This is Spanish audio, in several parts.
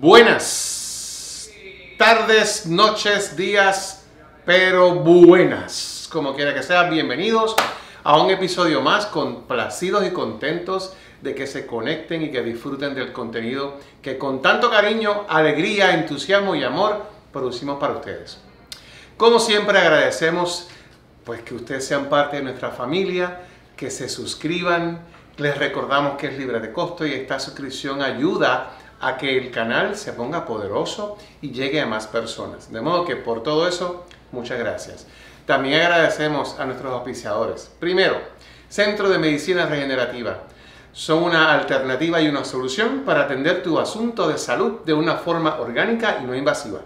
Buenas tardes, noches, días, pero buenas, como quiera que sea. Bienvenidos a un episodio más, complacidos y contentos de que se conecten y que disfruten del contenido que con tanto cariño, alegría, entusiasmo y amor producimos para ustedes. Como siempre agradecemos pues que ustedes sean parte de nuestra familia, que se suscriban. Les recordamos que es libre de costo y esta suscripción ayuda a que el canal se ponga poderoso y llegue a más personas. De modo que por todo eso, muchas gracias. También agradecemos a nuestros auspiciadores. Primero, Centro de Medicina Regenerativa. Son una alternativa y una solución para atender tu asunto de salud de una forma orgánica y no invasiva.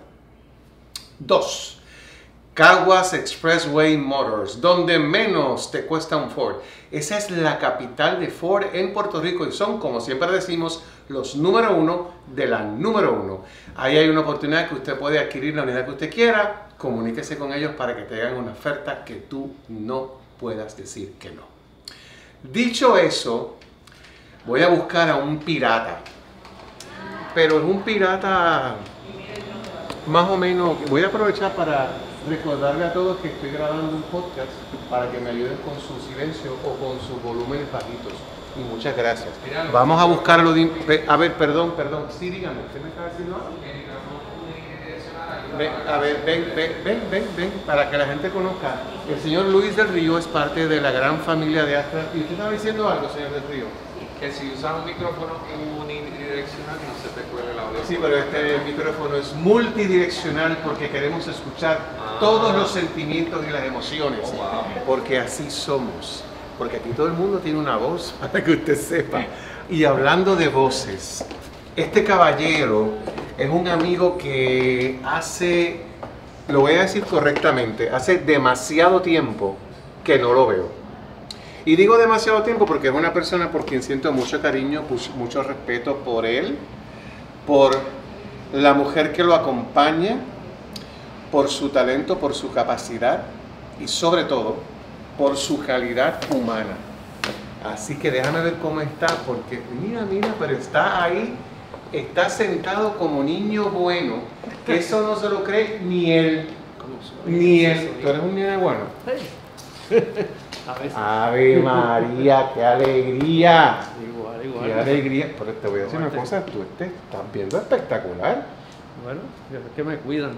2. Caguas Expressway Motors, donde menos te cuesta un Ford. Esa es la capital de Ford en Puerto Rico y son, como siempre decimos, los número uno de la número uno. Ahí hay una oportunidad que usted puede adquirir la unidad que usted quiera. Comuníquese con ellos para que te hagan una oferta que tú no puedas decir que no. Dicho eso, voy a buscar a un pirata. Pero es un pirata más o menos... Voy a aprovechar para... recordarle a todos que estoy grabando un podcast para que me ayuden con su silencio o con sus volúmenes bajitos. Y muchas gracias. Vamos a buscarlo. A ver, perdón. Sí, dígame. ¿Usted me está diciendo algo? Ven. Para que la gente conozca. El señor Luis del Río es parte de la gran familia de Astra. ¿Y usted estaba diciendo algo, señor del Río? Que si usas un micrófono unidireccional no se te cuele el audio. Sí, pero este micrófono es multidireccional porque queremos escuchar todos los sentimientos y las emociones. Oh, wow. Porque así somos. Porque aquí todo el mundo tiene una voz, para que usted sepa. Y hablando de voces, este caballero es un amigo que hace, lo voy a decir correctamente, hace demasiado tiempo que no lo veo. Y digo demasiado tiempo porque es una persona por quien siento mucho cariño, mucho respeto por él, por la mujer que lo acompaña, por su talento, por su capacidad y sobre todo por su calidad humana. Así que déjame ver cómo está, porque mira, pero está ahí, está sentado como niño bueno, que eso no se lo cree ni él, ni él. ¿Tú eres un niño bueno? Ave María, qué alegría. Igual. Qué alegría. Pero te voy a decir una cosa, tú te estás viendo espectacular. Bueno, es que me cuidan.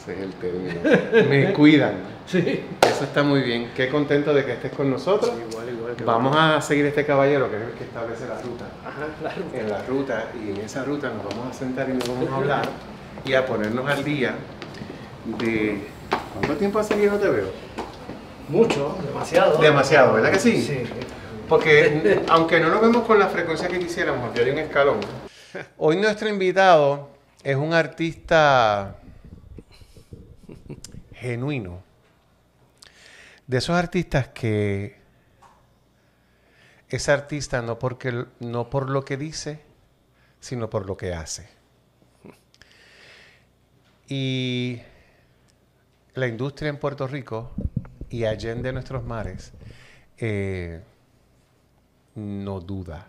Ese es el término. Me cuidan. Sí. Eso está muy bien. Qué contento de que estés con nosotros. Igual. Vamos a seguir a este caballero que es el que establece la ruta. Ajá, la ruta. En la ruta, y en esa ruta nos vamos a sentar y nos vamos a hablar y a ponernos al día de... ¿Cuánto tiempo hace que no te veo? Mucho, demasiado. Demasiado, ¿verdad que sí? Sí. Porque aunque no nos vemos con la frecuencia que quisiéramos, yo hay un escalón. Hoy nuestro invitado es un artista genuino. De esos artistas que es artista no por lo que dice, sino por lo que hace. Y la industria en Puerto Rico y allende nuestros mares no duda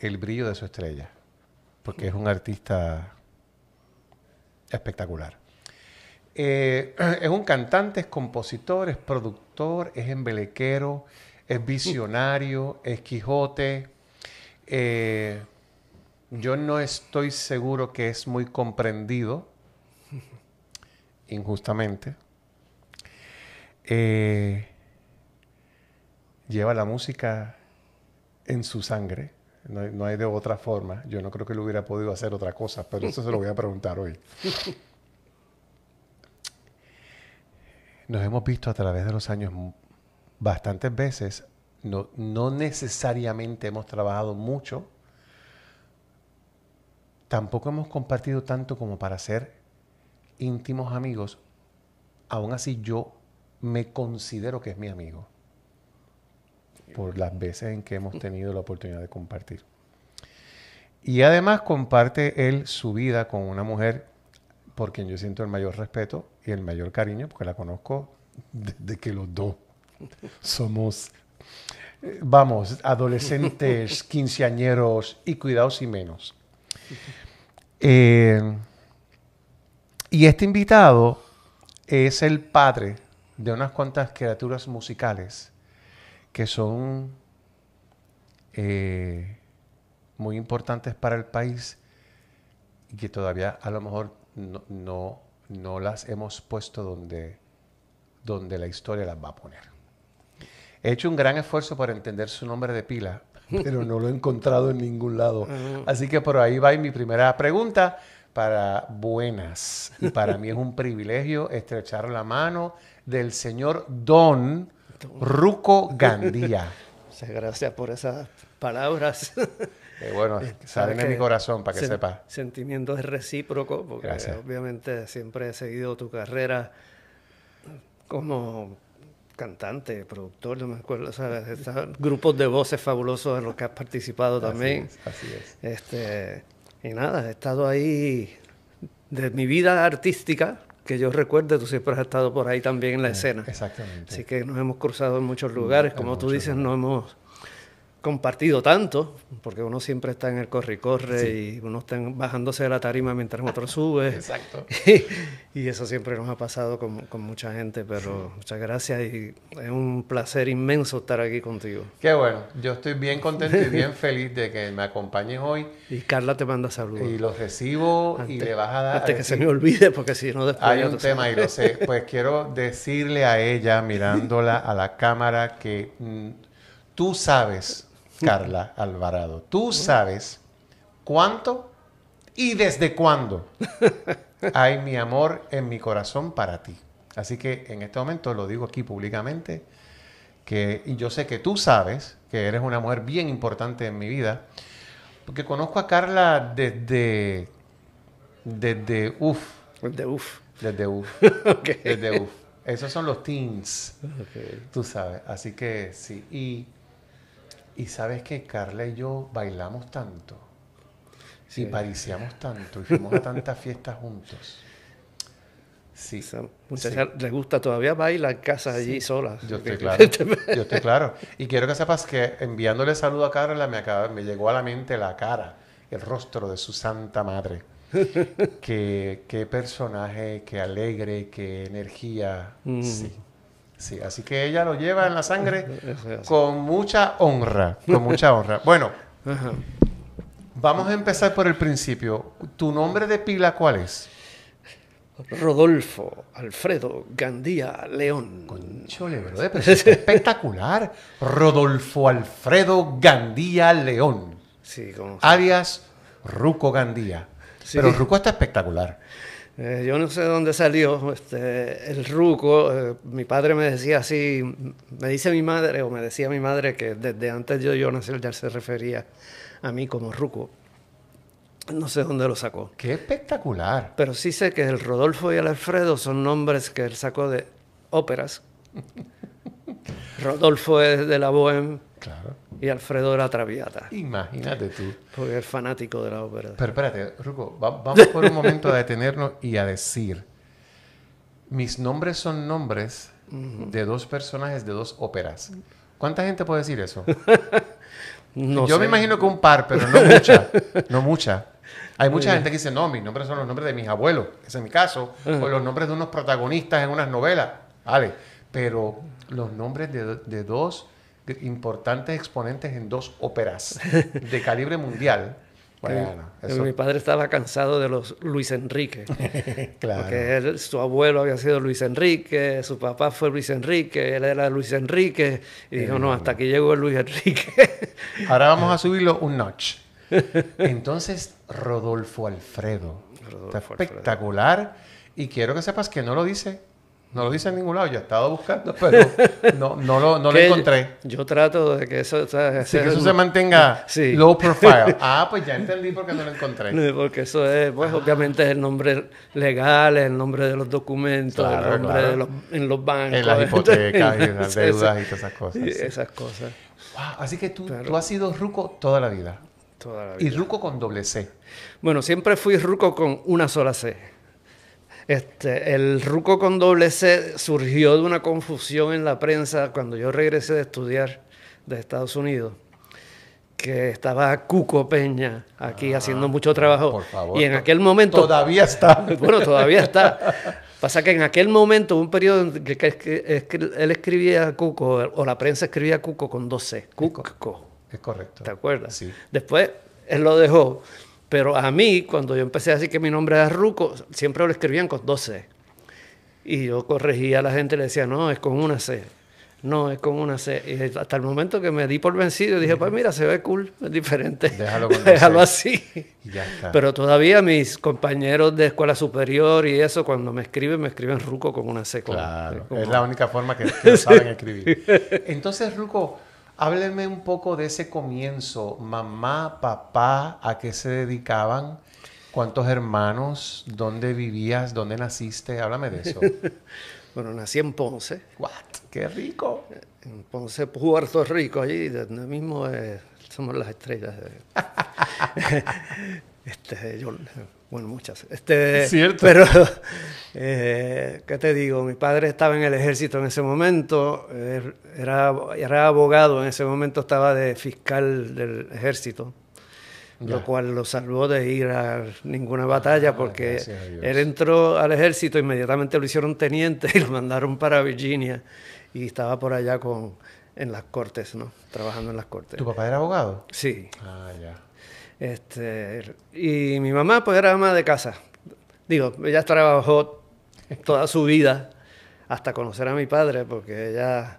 el brillo de su estrella, porque es un artista espectacular. Es un cantante, es compositor, es productor, es embelequero, es visionario, es Quijote. Yo no estoy seguro que es muy comprendido, injustamente. Lleva la música en su sangre, no hay de otra forma. Yo no creo que lo hubiera podido hacer otra cosa, pero eso se lo voy a preguntar hoy. Nos hemos visto a través de los años bastantes veces, no necesariamente hemos trabajado mucho, tampoco hemos compartido tanto como para ser íntimos amigos. Aún así yo me considero que es mi amigo por las veces en que hemos tenido la oportunidad de compartir. Y además comparte él su vida con una mujer por quien yo siento el mayor respeto y el mayor cariño, porque la conozco desde que los dos somos vamos, adolescentes, quinceañeros y cuidados y menos. Y este invitado es el padre de unas cuantas criaturas musicales que son muy importantes para el país y que todavía a lo mejor no las hemos puesto donde la historia las va a poner. He hecho un gran esfuerzo para entender su nombre de pila, pero no lo he encontrado en ningún lado. Así que por ahí va mi primera pregunta para Buenas. Y para mí es un privilegio estrechar la mano del señor Don Ruco Gandía. Muchas gracias por esas palabras. Bueno, salen de mi corazón, para que sepa. Sentimiento es recíproco, porque obviamente siempre he seguido tu carrera como cantante, productor, no me acuerdo, ¿sabes? Grupos de voces fabulosos en los que has participado también. Así es. Y nada, he estado ahí de mi vida artística, que yo recuerde, tú siempre has estado por ahí también en la escena. Exactamente. Así que nos hemos cruzado en muchos lugares, como tú dices, no hemos compartido tanto, porque uno siempre está en el corre y corre, sí, y uno está bajándose de la tarima mientras otro sube. Exacto. Y eso siempre nos ha pasado con mucha gente, pero sí, muchas gracias y es un placer inmenso estar aquí contigo. Qué bueno, yo estoy bien contento y bien feliz de que me acompañes hoy. Y Carla te manda saludos. Y los recibo antes, y le vas a dar... Antes que se me olvide, porque si no después... Hay un tema, y lo sé, pues quiero decirle a ella, mirándola a la cámara, que tú sabes... Carla Alvarado, tú sabes cuánto y desde cuándo hay mi amor en mi corazón para ti. Así que en este momento lo digo aquí públicamente, que yo sé que tú sabes que eres una mujer bien importante en mi vida, porque conozco a Carla desde esos son los teens, okay, tú sabes. Así que sí, y sabes que Carla y yo bailamos tanto, sí, y pariseamos tanto, y fuimos a tantas fiestas juntos. Sí. O sea, muchas veces les gusta, todavía baila en casa, sí, allí sola. Yo estoy claro, yo estoy claro. Y quiero que sepas que enviándole saludo a Carla me llegó a la mente la cara, el rostro de su santa madre. Qué personaje, qué alegre, qué energía, sí. Sí, así que ella lo lleva en la sangre con mucha honra, con mucha honra. Bueno, vamos a empezar por el principio. ¿Tu nombre de pila cuál es? Rodolfo Alfredo Gandía León. Conchole, ¿verdad? Pero es espectacular. Rodolfo Alfredo Gandía León. Sí, como alias Ruco Gandía. Sí. Pero Ruco está espectacular. Yo no sé dónde salió el Ruco. Mi padre me decía así, me decía mi madre que desde antes de yo nacer ya se refería a mí como Ruco. No sé dónde lo sacó. ¡Qué espectacular! Pero sí sé que el Rodolfo y el Alfredo son nombres que él sacó de óperas. Rodolfo es de la Bohème. Claro. Y Alfredo era Traviata. Imagínate tú. Porque es fanático de la ópera. Pero espérate, Ruco, vamos por un momento a detenernos y a decir, mis nombres son nombres de dos personajes de dos óperas. ¿Cuánta gente puede decir eso? Yo sé. Me imagino que un par, pero no mucha. No mucha. Hay mucha gente que dice, no, mis nombres son los nombres de mis abuelos. Ese es mi caso. O los nombres de unos protagonistas en unas novelas. Vale. Pero los nombres de dos importantes exponentes en dos óperas de calibre mundial. Bueno, eso. Mi padre estaba cansado de los Luis Enrique. Claro. Porque su abuelo había sido Luis Enrique, su papá fue Luis Enrique, él era Luis Enrique, y dijo, no, hasta aquí llegó el Luis Enrique. Ahora vamos a subirlo un notch. Entonces, Rodolfo Alfredo. Rodolfo Alfredo. Espectacular. Y quiero que sepas que no lo dice. No lo dice en ningún lado, yo he estado buscando, pero no lo encontré. Yo trato de que eso... O sea, sí, que eso se mantenga low profile. Ah, pues ya entendí por qué no lo encontré. No, porque eso es, pues obviamente es el nombre legal, es el nombre de los documentos, claro, el nombre de los, en los bancos. En las hipotecas y en las deudas y todas esas cosas. Sí. Esas cosas. Wow, así que tú has sido Ruco toda la vida. Toda la vida. Y Ruco con doble C. Bueno, siempre fui Ruco con una sola C. El Ruco con doble C surgió de una confusión en la prensa cuando yo regresé de estudiar de Estados Unidos, que estaba Cuco Peña aquí haciendo mucho trabajo. Por favor, y en aquel momento... Todavía está. Bueno, todavía está. Pasa que en aquel momento, un periodo en que él escribía Cuco, o la prensa escribía Cuco con 12. Cuco. Es correcto. ¿Te acuerdas? Sí. Después él lo dejó. Pero a mí, cuando yo empecé a decir que mi nombre era Ruco, siempre lo escribían con 12. Y yo corregía a la gente y le decía, no, es con una C. No, es con una C. Y hasta el momento que me di por vencido, dije, pues mira, se ve cool, es diferente. Déjalo así. Y ya está. Pero todavía mis compañeros de escuela superior y eso, cuando me escriben Ruco con una C. Claro, es la única forma que lo saben escribir. Entonces, Ruco, hábleme un poco de ese comienzo. Mamá, papá, ¿a qué se dedicaban? ¿Cuántos hermanos? ¿Dónde vivías? ¿Dónde naciste? Háblame de eso. Bueno, nací en Ponce. What? ¡Qué rico! En Ponce, Puerto Rico, allí donde mismo somos las estrellas. Bueno, muchas. Es cierto. Pero, ¿qué te digo? Mi padre estaba en el ejército en ese momento. Era abogado. En ese momento estaba de fiscal del ejército. Ya. Lo cual lo salvó de ir a ninguna batalla porque él entró al ejército, inmediatamente lo hicieron teniente y lo mandaron para Virginia y estaba por allá en las cortes, ¿no? Trabajando en las cortes. ¿Tu papá era abogado? Sí. Ah, ya. Y mi mamá pues era ama de casa. Digo, ella trabajó toda su vida hasta conocer a mi padre porque ella...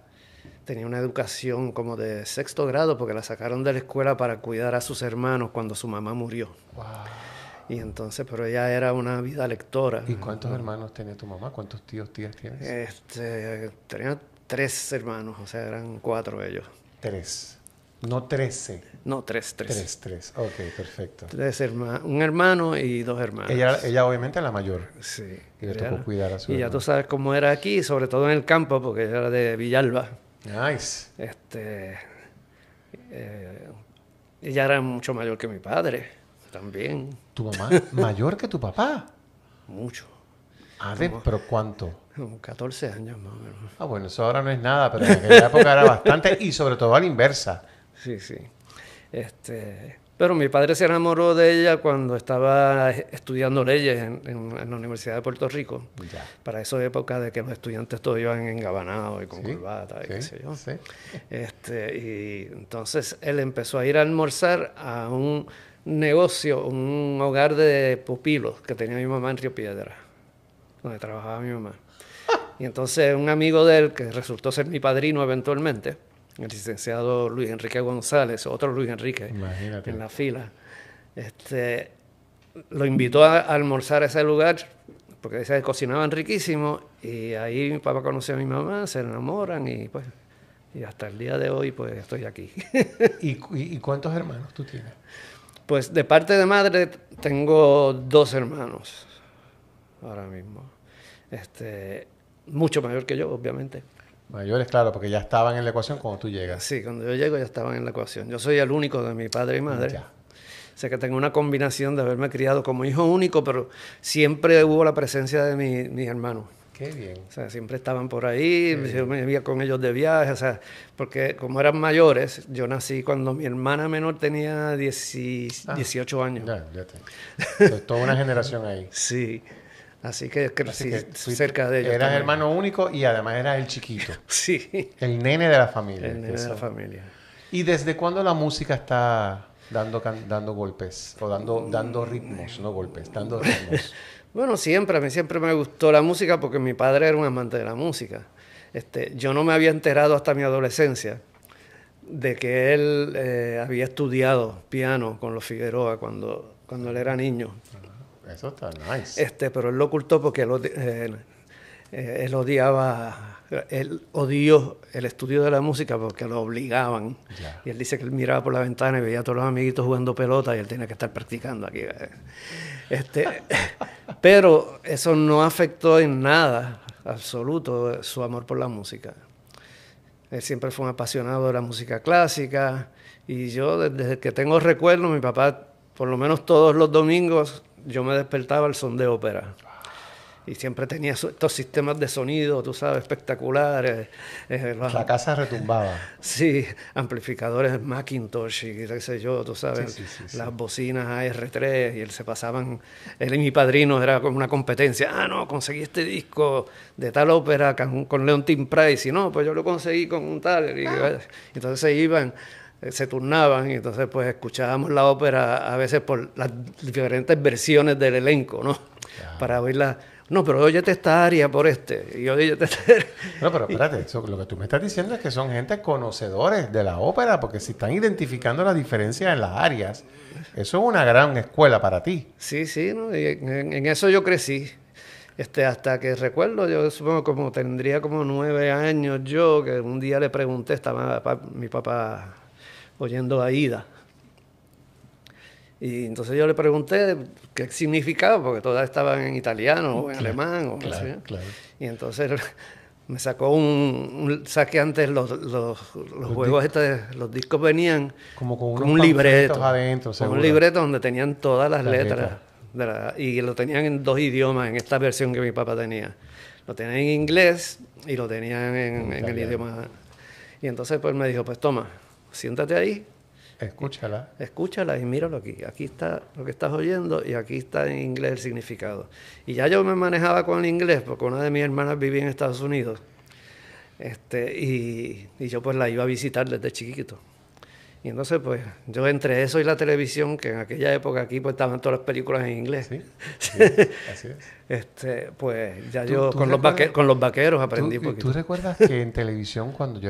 Tenía una educación como de sexto grado porque la sacaron de la escuela para cuidar a sus hermanos cuando su mamá murió. Wow. Y entonces, pero ella era una vida lectora. ¿Y cuántos hermanos tenía tu mamá? ¿Cuántos tíos, tías tienes? Tenía 3 hermanos, o sea, eran 4 ellos. 3. No 13. No, 3. 3, ok, perfecto. 3 hermanos, un hermano y 2 hermanas. Ella obviamente la mayor. Sí. Y le tocó cuidar a su hermano. Y ya tú sabes cómo era aquí, sobre todo en el campo, porque ella era de Villalba. Nice. Ella era mucho mayor que mi padre, también. ¿Tu mamá mayor que tu papá? Mucho. A ver, ¿pero cuánto? Como 14 años más o menos. Ah, bueno, eso ahora no es nada, pero en aquella época era bastante y sobre todo a la inversa. Sí, sí. Pero mi padre se enamoró de ella cuando estaba estudiando leyes en la Universidad de Puerto Rico. Ya. Para esa época de que los estudiantes todos iban engabanados y con corbata y qué sé yo. Sí. Y entonces él empezó a ir a almorzar a un negocio, un hogar de pupilos que tenía mi mamá en Río Piedra, donde trabajaba mi mamá. Y entonces un amigo de él, que resultó ser mi padrino eventualmente, el licenciado Luis Enrique González, otro Luis Enrique, imagínate, en la fila, lo invitó a almorzar a ese lugar porque se cocinaban riquísimo y ahí mi papá conoció a mi mamá, se enamoran y pues y hasta el día de hoy pues estoy aquí. ¿Y cuántos hermanos tú tienes? Pues de parte de madre tengo 2 hermanos ahora mismo, mucho mayor que yo obviamente. Mayores, claro, porque ya estaban en la ecuación cuando tú llegas. Sí, cuando yo llego ya estaban en la ecuación. Yo soy el único de mi padre y madre. Ya. O sea que tengo una combinación de haberme criado como hijo único, pero siempre hubo la presencia de mis hermanos. Qué bien. O sea, siempre estaban por ahí, yo me iba con ellos de viaje, o sea, porque como eran mayores, yo nací cuando mi hermana menor tenía 18 años. Ya te... Entonces, toda una generación ahí. Sí. Así que crecí cerca de ellos. Eras hermano único y además eras el chiquito. Sí. El nene de la familia. El nene de la familia. ¿Y desde cuándo la música está dando golpes? O dando ritmos, no golpes, dando ritmos. Bueno, siempre. A mí siempre me gustó la música porque mi padre era un amante de la música. Yo no me había enterado hasta mi adolescencia de que él había estudiado piano con los Figueroa cuando él era niño. Eso está nice. Pero él lo ocultó porque él odió el estudio de la música porque lo obligaban. Yeah. Y él dice que él miraba por la ventana y veía a todos los amiguitos jugando pelota y él tenía que estar practicando aquí. Pero eso no afectó en nada absoluto su amor por la música. Él siempre fue un apasionado de la música clásica y yo desde que tengo recuerdos, mi papá, por lo menos todos los domingos, yo me despertaba al son de ópera. y siempre tenía estos sistemas de sonido, tú sabes, espectaculares. La casa retumbaba. Sí, amplificadores Macintosh y qué sé yo, tú sabes, sí. Las bocinas AR3 y él se pasaban, él y mi padrino era como una competencia. Ah, no, conseguí este disco de tal ópera con Leontin Price y no, pues yo lo conseguí con un tal. Y, entonces se iban, se turnaban y entonces pues escuchábamos la ópera a veces por las diferentes versiones del elenco, ¿no? Claro. Para oírla. No, pero óyete esta área por este. Y óyete esta área. No, pero espérate, lo que tú me estás diciendo es que son gente conocedores de la ópera, porque si están identificando las diferencias en las áreas, eso es una gran escuela para ti. Sí, sí, ¿no? Y en eso yo crecí. Hasta que recuerdo, yo supongo como tendría como 9 años yo, que un día le pregunté, estaba mi papá oyendo a Aida. Y entonces yo le pregunté qué significaba, porque todas estaban en italiano o en alemán. O claro, así. Claro. Y entonces me sacó saqué antes los juegos los discos venían como con un libreto. Adentro, con un libreto donde tenían todas las letras. Y lo tenían en 2 idiomas, en esta versión que mi papá tenía. Lo tenían en inglés y lo tenían en el idioma. Y entonces pues me dijo, pues toma, siéntate ahí. Escúchala y míralo aquí. Aquí está lo que estás oyendo y aquí está en inglés el significado. Y ya yo me manejaba con el inglés porque una de mis hermanas vivía en Estados Unidos. Y yo pues la iba a visitar desde chiquito. Y entonces pues yo entre eso y la televisión, que en aquella época aquí pues estaban todas las películas en inglés. Sí, sí, así es. Pues ya yo con los vaqueros aprendí un poquito. ¿Tú recuerdas que en televisión cuando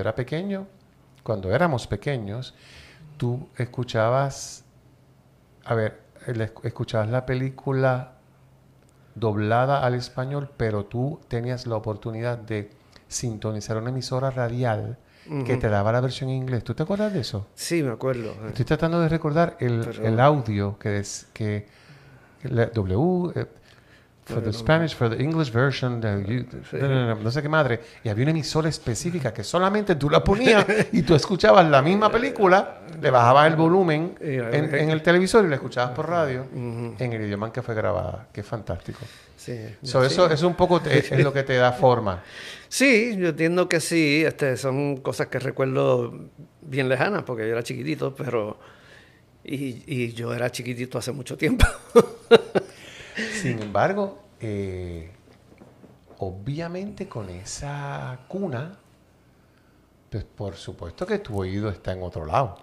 éramos pequeños, tú escuchabas, escuchabas la película doblada al español, pero tú tenías la oportunidad de sintonizar una emisora radial que te daba la versión en inglés? ¿Tú te acuerdas de eso? Sí, me acuerdo. Estoy tratando de recordar el audio que es que la W for the Spanish, for the English version, no sé qué madre. Y había una emisora específica que solamente tú la ponías y tú escuchabas la misma película, le bajabas el volumen en el televisor y la escuchabas por radio en el idioma en que fue grabada. Qué fantástico. Sí, eso es un poco es lo que te da forma. Sí, yo entiendo que sí. Son cosas que recuerdo bien lejanas porque yo era chiquitito, pero... Y yo era chiquitito hace mucho tiempo. Sin embargo, obviamente con esa cuna, pues por supuesto que tu oído está en otro lado.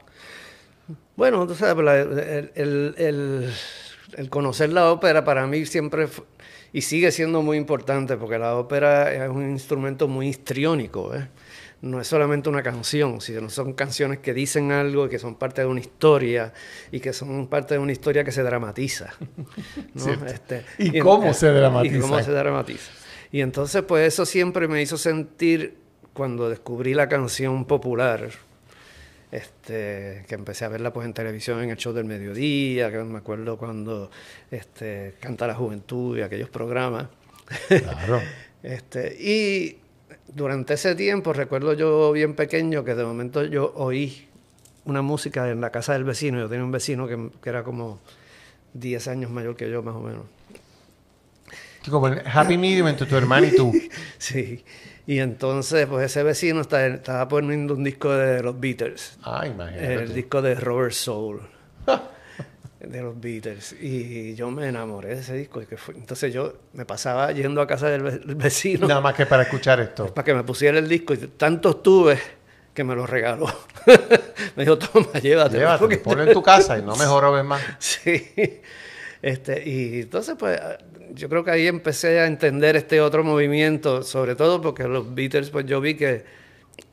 Bueno, tú sabes, el conocer la ópera para mí siempre y sigue siendo muy importante, porque la ópera es un instrumento muy histriónico, ¿eh? No es solamente una canción, sino son canciones que dicen algo y que son parte de una historia que se dramatiza, ¿no? ¿Y cómo se dramatiza? Y entonces pues eso siempre me hizo sentir, cuando descubrí la canción popular, que empecé a verla pues en televisión, en el show del mediodía, que me acuerdo cuando Canta la Juventud y aquellos programas. Claro. Y durante ese tiempo, recuerdo yo bien pequeño, que de momento yo oí una música en la casa del vecino. Yo tenía un vecino que era como 10 años mayor que yo, más o menos. Como el happy medium entre tu hermano y tú. Sí. Y entonces, pues ese vecino estaba poniendo un disco de los Beatles. Ah, imagínate. El disco de Rubber Soul. De los Beatles. Y yo me enamoré de ese disco. Entonces yo me pasaba yendo a casa del vecino. Nada más que para escuchar esto. Para que me pusiera el disco. Y tantos tuve que me lo regaló. Me dijo, toma, llévatelo. Porque... ponlo en tu casa y no me jorobes más. Sí. Y entonces, pues, yo creo que ahí empecé a entender otro movimiento, sobre todo porque los Beatles, pues yo vi que,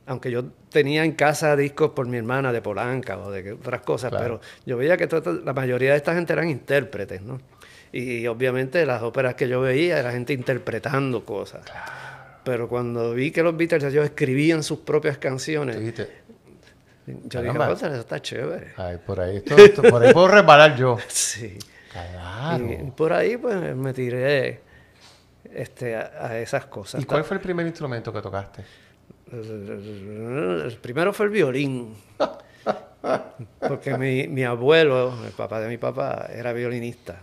aunque yo tenía en casa discos por mi hermana de Polanca o de otras cosas, claro, pero yo veía que la mayoría de esta gente eran intérpretes, ¿no? Y obviamente las óperas que yo veía era gente interpretando cosas. Claro. Pero cuando vi que los Beatles, ellos escribían sus propias canciones... Yo dije, eso está chévere. Ay, por ahí puedo resbalar yo. Sí. Claro. Y por ahí pues me tiré a esas cosas. ¿Y cuál fue el primer instrumento que tocaste? El primero fue el violín. Porque mi abuelo, el papá de mi papá, era violinista.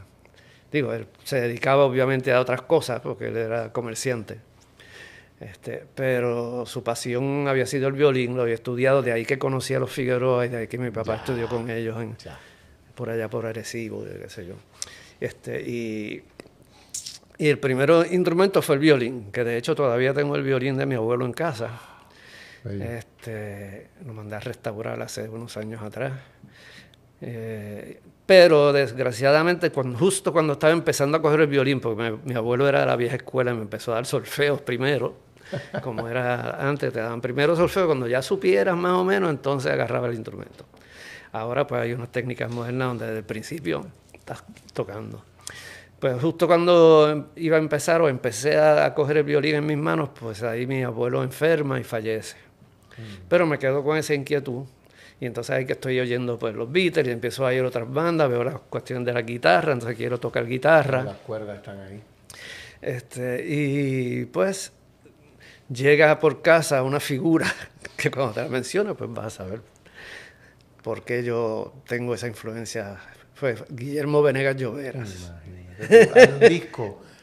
Digo, él se dedicaba obviamente a otras cosas porque él era comerciante. Pero su pasión había sido el violín, lo había estudiado, de ahí que conocía a los Figueroa y de ahí que mi papá estudió con ellos por allá por Arecibo, qué sé yo. Y el primer instrumento fue el violín, que de hecho todavía tengo el violín de mi abuelo en casa. Lo mandé a restaurar hace unos años atrás. Pero desgraciadamente, justo cuando estaba empezando a coger el violín, porque mi abuelo era de la vieja escuela y me empezó a dar solfeos primero, como era antes, te daban primero solfeo, cuando ya supieras más o menos, entonces agarraba el instrumento. Ahora pues hay unas técnicas modernas donde desde el principio estás tocando. Pues justo cuando iba a empezar o empecé a coger el violín en mis manos, pues ahí mi abuelo enferma y fallece. Pero me quedo con esa inquietud. Y entonces ahí que estoy oyendo pues los Beatles, y empiezo a ir a otras bandas, veo las cuestiones de la guitarra, entonces quiero tocar guitarra. Las cuerdas están ahí. Y pues llega por casa una figura que cuando te la menciono pues vas a saber por qué yo tengo esa influencia. Fue Guillermo Venegas Lloveras.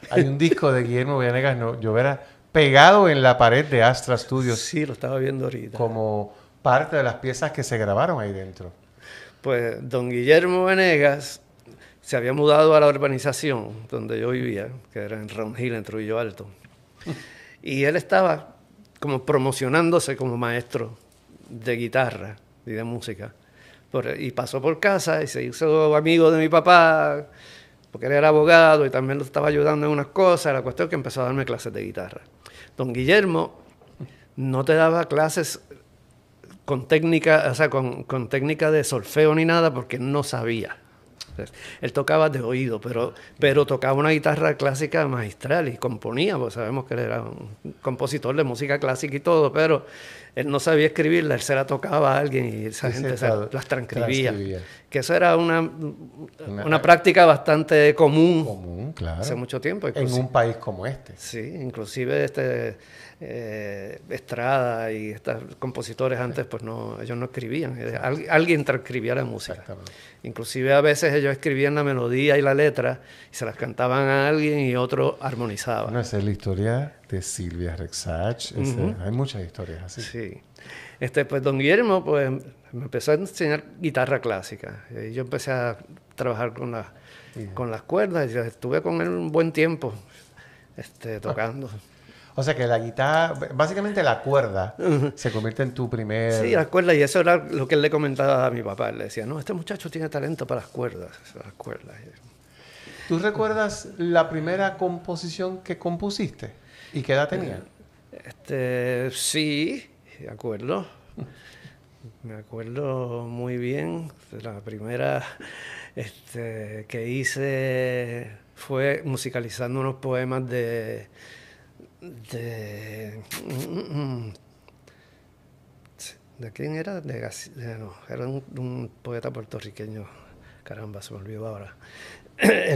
Hay un disco de Guillermo Venegas Lloveras pegado en la pared de Astra Studios. Sí, lo estaba viendo ahorita. Como parte de las piezas que se grabaron ahí dentro. Pues don Guillermo Venegas se había mudado a la urbanización donde yo vivía, que era en Ron Hill, en Trujillo Alto. Y él estaba como promocionándose como maestro de guitarra y de música. Y pasó por casa y se hizo amigo de mi papá, porque él era abogado y también lo estaba ayudando en unas cosas. La cuestión es que empezó a darme clases de guitarra. Don Guillermo no te daba clases con técnica, o sea, con técnica de solfeo ni nada, porque no sabía. Él tocaba de oído, pero tocaba una guitarra clásica magistral y componía, pues sabemos que él era un compositor de música clásica y todo, pero él no sabía escribirla, él se la tocaba a alguien y esa gente las transcribía. Que eso era una práctica bastante común claro, hace mucho tiempo. En un país como este. Sí, inclusive Estrada y estos compositores antes, pues no, ellos no escribían, alguien transcribía la música. Inclusive a veces ellos escribían la melodía y la letra y se las cantaban a alguien y otro armonizaba. Bueno, esa es la historia de Silvia Rexach, hay muchas historias así. Sí. Pues don Guillermo pues me empezó a enseñar guitarra clásica y yo empecé a trabajar con las cuerdas y estuve con él un buen tiempo tocando. O sea que la guitarra, básicamente la cuerda, se convierte en tu primer... Sí, la cuerda, y eso era lo que él le comentaba a mi papá. Él le decía, no, este muchacho tiene talento para las cuerdas. ¿Tú recuerdas la primera composición que compusiste? ¿Y qué edad tenía? Sí, de acuerdo. Me acuerdo muy bien. La primera que hice fue musicalizando unos poemas ¿de quién era? No, era un poeta puertorriqueño. Caramba, se me olvidó ahora.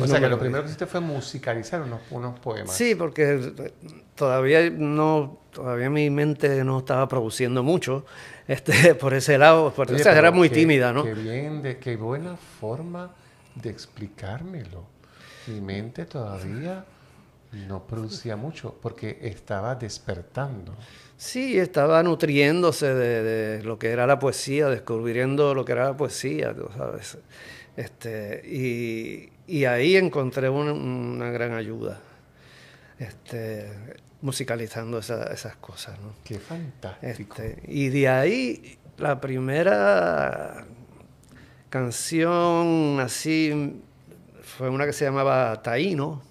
O sea que lo primero que hiciste fue musicalizar unos poemas. Sí, porque todavía mi mente no estaba produciendo mucho por ese lado. Oye, o sea, era muy tímida, ¿no? Qué bien, qué buena forma de explicármelo. Mi mente todavía no producía mucho porque estaba despertando. Sí, estaba nutriéndose de lo que era la poesía, descubriendo lo que era la poesía, tú sabes. Y ahí encontré una gran ayuda, musicalizando esas cosas, ¿no? ¡Qué fantástico! Y de ahí la primera canción así fue una que se llamaba Taíno,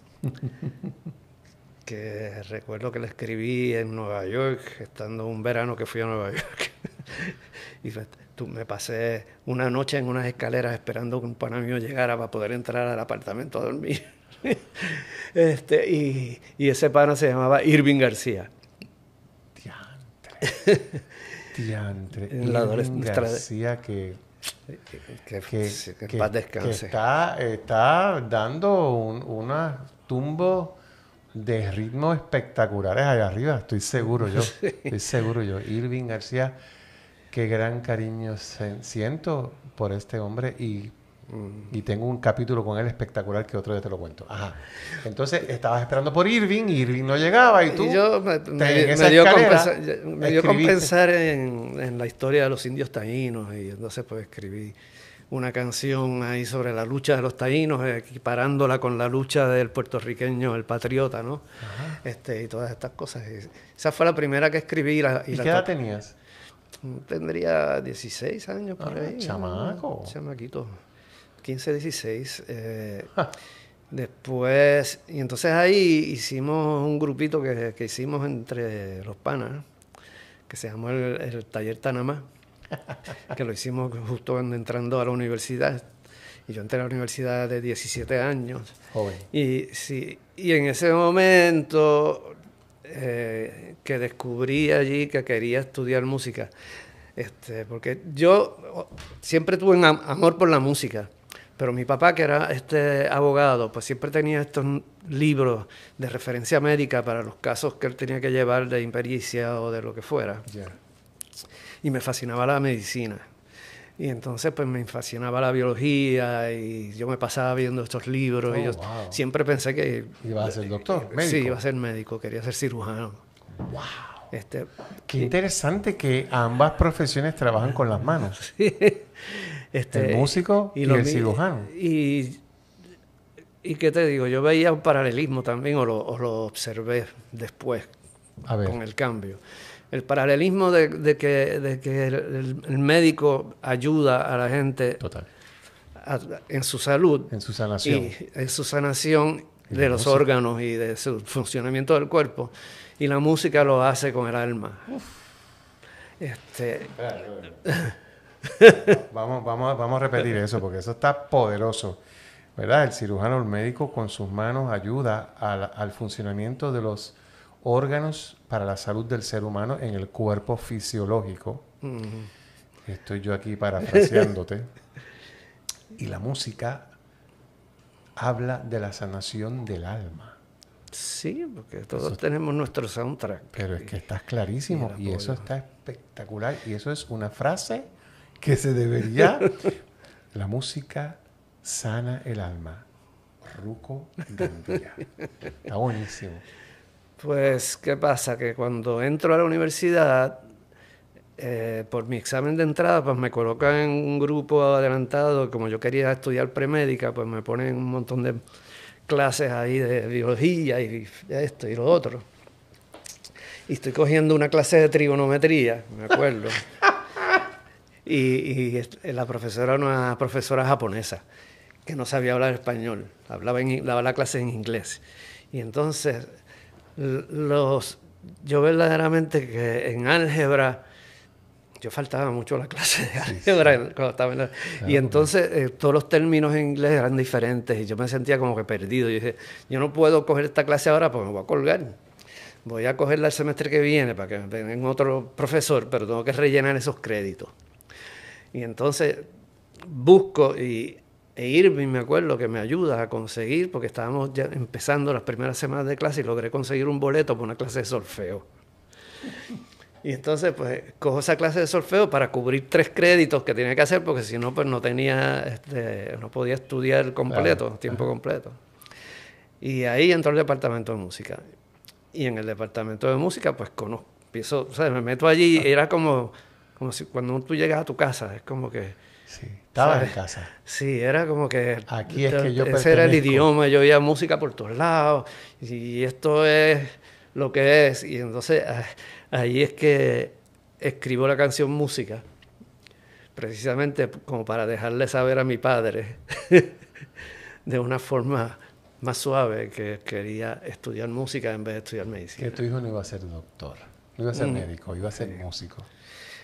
que recuerdo que la escribí en Nueva York, estando un verano que fui a Nueva York. Y me pasé una noche en unas escaleras esperando que un pana mío llegara para poder entrar al apartamento a dormir. Y ese pana se llamaba Irving García. Diantre. Irving García que paz descanse. Que está dando unas tumbos de ritmos espectaculares allá arriba, estoy seguro yo. Irving García, qué gran cariño siento por este hombre y Y tengo un capítulo con él espectacular que otro día te lo cuento. Ajá. Entonces estabas esperando por Irving, Irving no llegaba y tú. Y yo me dio compensar en la historia de los indios taínos, y entonces pues escribí una canción ahí sobre la lucha de los taínos, equiparándola con la lucha del puertorriqueño, el patriota, ¿no? Ajá. Y todas estas cosas. Esa fue la primera que escribí. ¿Y qué edad tenías? Tendría 16 años por ahí. Chamaco. Chamaquito. 15, 16. Después, y entonces ahí hicimos un grupito que hicimos entre los panas, que se llamó el Taller Tanamá, que lo hicimos justo entrando a la universidad. Y yo entré a la universidad de 17 años. Joven. Y, sí, y en ese momento que descubrí allí que quería estudiar música, porque yo siempre tuve un amor por la música. Pero mi papá, que era abogado, pues siempre tenía estos libros de referencia médica para los casos que él tenía que llevar de impericia o de lo que fuera. Yeah. Y me fascinaba la medicina. Y entonces pues me fascinaba la biología y yo me pasaba viendo estos libros. Oh, y yo siempre pensé que... ¿Iba a ser doctor? ¿Médico? Sí, iba a ser médico, quería ser cirujano. ¡Wow! Qué interesante que ambas profesiones trabajan con las manos. Sí. El músico y el cirujano. Y qué te digo, yo veía un paralelismo también, o lo observé después con el cambio. El paralelismo de que el médico ayuda a la gente. Total. En su salud. En su sanación. En su sanación de los órganos y de su funcionamiento del cuerpo. Y la música lo hace con el alma. Uf. Vamos a repetir eso, porque eso está poderoso, ¿verdad? El cirujano, el médico, con sus manos ayuda al funcionamiento de los órganos para la salud del ser humano en el cuerpo fisiológico. Uh-huh. Estoy yo aquí parafraseándote. Y la música habla de la sanación del alma. Sí, porque todos tenemos nuestro soundtrack. Pero es que estás clarísimo y eso está espectacular. Y eso es una frase que se debería... La música sana el alma. Ruco Gandía. Está buenísimo. Pues, ¿qué pasa? Que cuando entro a la universidad, por mi examen de entrada, pues me colocan en un grupo adelantado. Como yo quería estudiar premédica, pues me ponen un montón de clases ahí de biología y esto y lo otro. Y estoy cogiendo una clase de trigonometría, me acuerdo. Y la profesora era una profesora japonesa que no sabía hablar español, daba la clase en inglés. Y entonces, yo verdaderamente que en álgebra, yo faltaba mucho a la clase de álgebra. Sí, sí. Cuando estaba en claro, y entonces todos los términos en inglés eran diferentes y yo me sentía como que perdido. Yo dije, yo no puedo coger esta clase ahora porque me voy a colgar. Voy a cogerla el semestre que viene para que me venga otro profesor, pero tengo que rellenar esos créditos. Y entonces busco, e Irving, me acuerdo, que me ayuda a conseguir, porque estábamos ya empezando las primeras semanas de clase y logré conseguir un boleto para una clase de solfeo. Y entonces, pues, cojo esa clase de solfeo para cubrir 3 créditos que tenía que hacer, porque si no, pues, no tenía, no podía estudiar completo, tiempo completo. Y ahí entró al departamento de música. Y en el departamento de música, pues, o sea, me meto allí, era como si cuando tú llegas a tu casa, es como que... Sí, estabas en casa. Sí, era como que... Aquí es que yo pertenezco. Ese era el idioma, yo oía música por todos lados, y esto es lo que es. Y entonces ahí es que escribo la canción Música, precisamente como para dejarle saber a mi padre, de una forma más suave, que quería estudiar música en vez de estudiar medicina. Que tu hijo no iba a ser doctor, no iba a ser médico, iba a ser músico.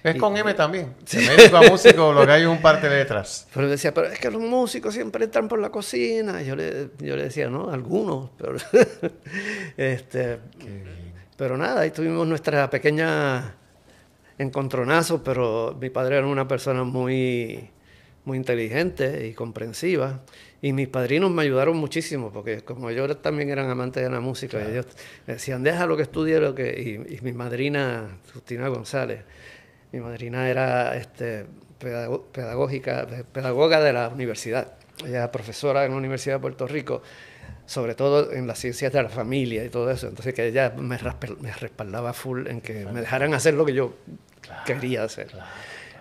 Es con M también. Sí. De médico a músico, lo que hay es un par de letras. Pero decía, pero es que los músicos siempre entran por la cocina. Y yo le decía, no, algunos. Pero, pero nada, ahí tuvimos nuestra pequeña encontronazo, pero mi padre era una persona muy, muy inteligente y comprensiva. Y mis padrinos me ayudaron muchísimo, porque como ellos también eran amantes de la música, claro. Ellos decían, déjalo que estudie lo que... Y mi madrina, Justina González, Mi madrina era pedagoga de la universidad. Ella era profesora en la Universidad de Puerto Rico, sobre todo en las ciencias de la familia y todo eso. Entonces que ella me respaldaba full en que me dejaran hacer lo que yo quería hacer.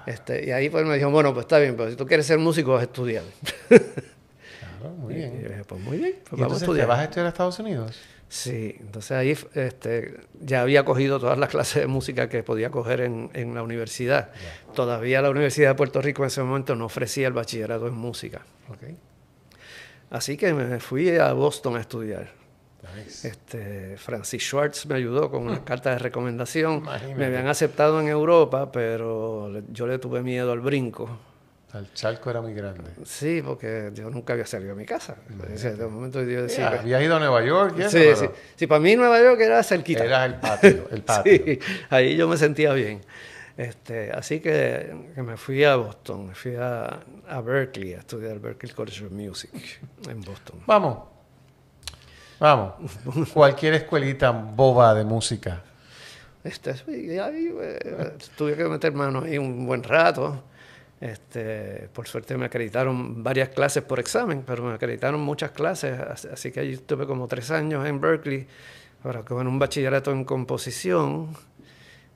Y ahí pues me dijo, bueno, pues está bien, pero si tú quieres ser músico, vas a estudiar. Claro, muy bien. Y yo dije, pues muy bien, pues vamos a estudiar. ¿Vas a estudiar a Estados Unidos? Sí, entonces ahí ya había cogido todas las clases de música que podía coger en la universidad. Yeah. Todavía la Universidad de Puerto Rico en ese momento no ofrecía el bachillerato en música. Okay. Así que me fui a Boston a estudiar. Nice. Francis Schwartz me ayudó con una carta de recomendación. Imagínate. Me habían aceptado en Europa, pero yo le tuve miedo al brinco. El charco era muy grande. Sí, porque yo nunca había salido de mi casa. De momento yo decía... Yeah, ¿habías ido a Nueva York? Sí, sí, sí. Sí, para mí Nueva York era cerquita. Era el patio, el patio. Sí, ahí yo me sentía bien. Así que me fui a Boston, me fui a Berkeley, a estudiar Berklee College of Music en Boston. Vamos, vamos. Cualquier escuelita boba de música. Tuve que meter mano ahí un buen rato. Por suerte me acreditaron varias clases por examen, pero me acreditaron muchas clases, así que allí estuve como 3 años en Berkeley, ahora con un bachillerato en composición,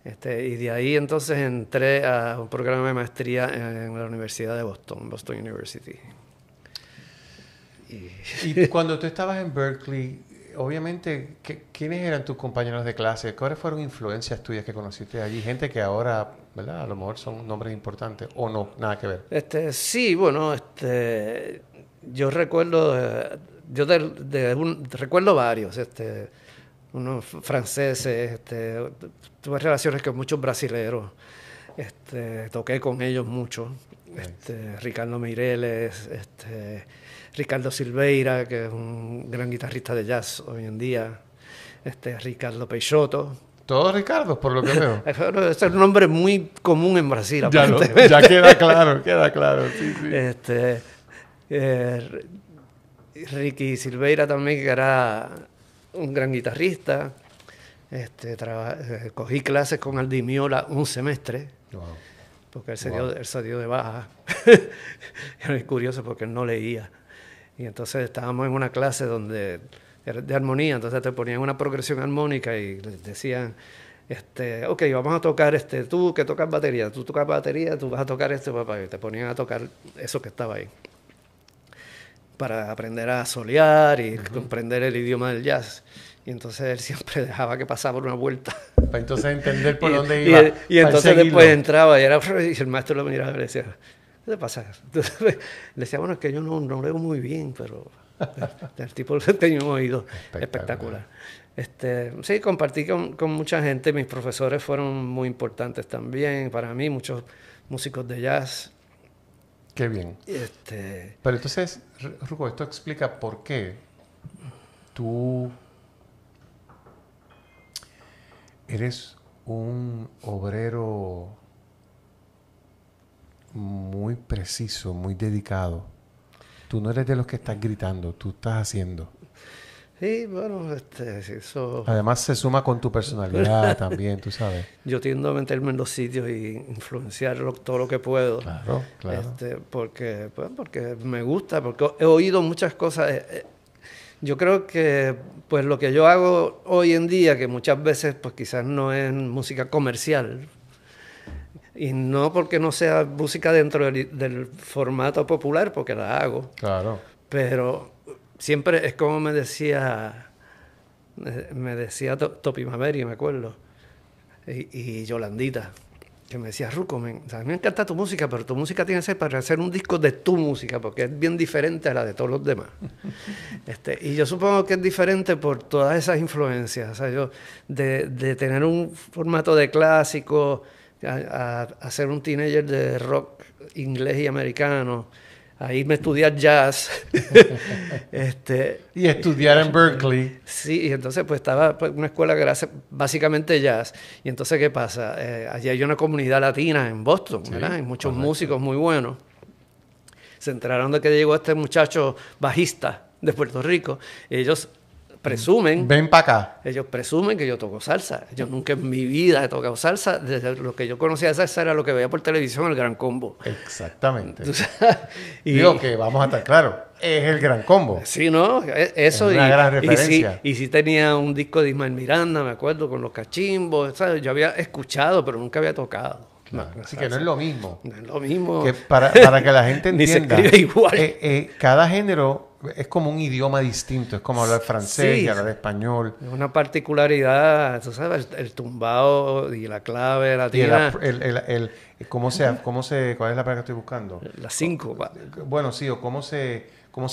y de ahí entonces entré a un programa de maestría en la Universidad de Boston, Boston University. Y cuando tú estabas en Berkeley, obviamente, ¿quiénes eran tus compañeros de clase? ¿Cuáles fueron influencias tuyas que conociste allí? Gente que ahora... ¿verdad? A lo mejor son nombres importantes o no, nada que ver. Sí, bueno, yo recuerdo, recuerdo varios, unos franceses, tuve relaciones con muchos brasileros, toqué con ellos mucho, Ricardo Mireles, Ricardo Silveira, que es un gran guitarrista de jazz hoy en día, Ricardo Peixoto. Todos Ricardo, por lo que veo. Ese es un nombre muy común en Brasil. Ya, no, ya queda claro, queda claro. Sí, sí. Ricky Silveira también, que era un gran guitarrista. Cogí clases con Aldimiola un semestre. Wow. Porque él se dio de baja. Era curioso porque él no leía. Y entonces estábamos en una clase donde... de armonía, entonces te ponían una progresión armónica y les decían, ok, vamos a tocar tú que tocas batería, tú tocas batería, tú vas a tocar papá, y te ponían a tocar eso que estaba ahí, para aprender a solear y comprender el idioma del jazz. Y entonces él siempre dejaba que pasaba por una vuelta. Para entonces entender por dónde iba. Y entonces después entraba y, el maestro lo miraba y le decía, ¿qué te pasa? Entonces, le decía, bueno, es que yo no leo muy bien, pero... el tipo tenía un oído espectacular. Sí, compartí con mucha gente. Mis profesores fueron muy importantes también para mí, muchos músicos de jazz. Qué bien. Pero entonces, Ruco, esto explica por qué tú eres un obrero muy preciso, muy dedicado. Tú no eres de los que estás gritando, tú estás haciendo. Sí, bueno, eso... Además se suma con tu personalidad también, tú sabes. Yo tiendo a meterme en los sitios y influenciar todo lo que puedo. Claro, claro. Porque me gusta, porque he oído muchas cosas. Yo creo que pues lo que yo hago hoy en día, que muchas veces pues quizás no es música comercial... Y no porque no sea música dentro del formato popular, porque la hago. Claro. Pero siempre es como me decía Topi Maveri, me acuerdo, y Yolandita, que me decía, Ruco, a mí me encanta tu música, pero tu música tiene que ser para hacer un disco de tu música, porque es bien diferente a la de todos los demás. Y yo supongo que es diferente por todas esas influencias. O sea, yo, de tener un formato de clásico... A ser un teenager de rock inglés y americano, a irme a estudiar jazz. Y estudiar en Berkeley. Sí, y entonces pues estaba en una escuela que era básicamente jazz. Y entonces, ¿qué pasa? Allí hay una comunidad latina en Boston, sí, ¿verdad? Hay muchos músicos muy buenos. Se enteraron de que llegó este muchacho bajista de Puerto Rico. Ellos presumen... Ven para acá. Ellos presumen que yo toco salsa. Yo nunca en mi vida he tocado salsa. Desde lo que yo conocía de salsa era lo que veía por televisión, el Gran Combo. Exactamente. Y digo que vamos a estar claros, es el Gran Combo. Sí, ¿no? Eso es una gran referencia. Y sí tenía un disco de Ismael Miranda, me acuerdo, con los cachimbos, ¿sabes? Yo había escuchado, pero nunca había tocado. Claro, así que no es lo mismo. No es lo mismo. Que para que la gente entienda, ni se escribe igual. Cada género es como un idioma distinto, es como hablar francés, sí, y hablar español. Es una particularidad, tú sabes, el tumbao y la clave latina. Y ¿cuál es la palabra que estoy buscando? La síncopa. Bueno, sí, o cómo se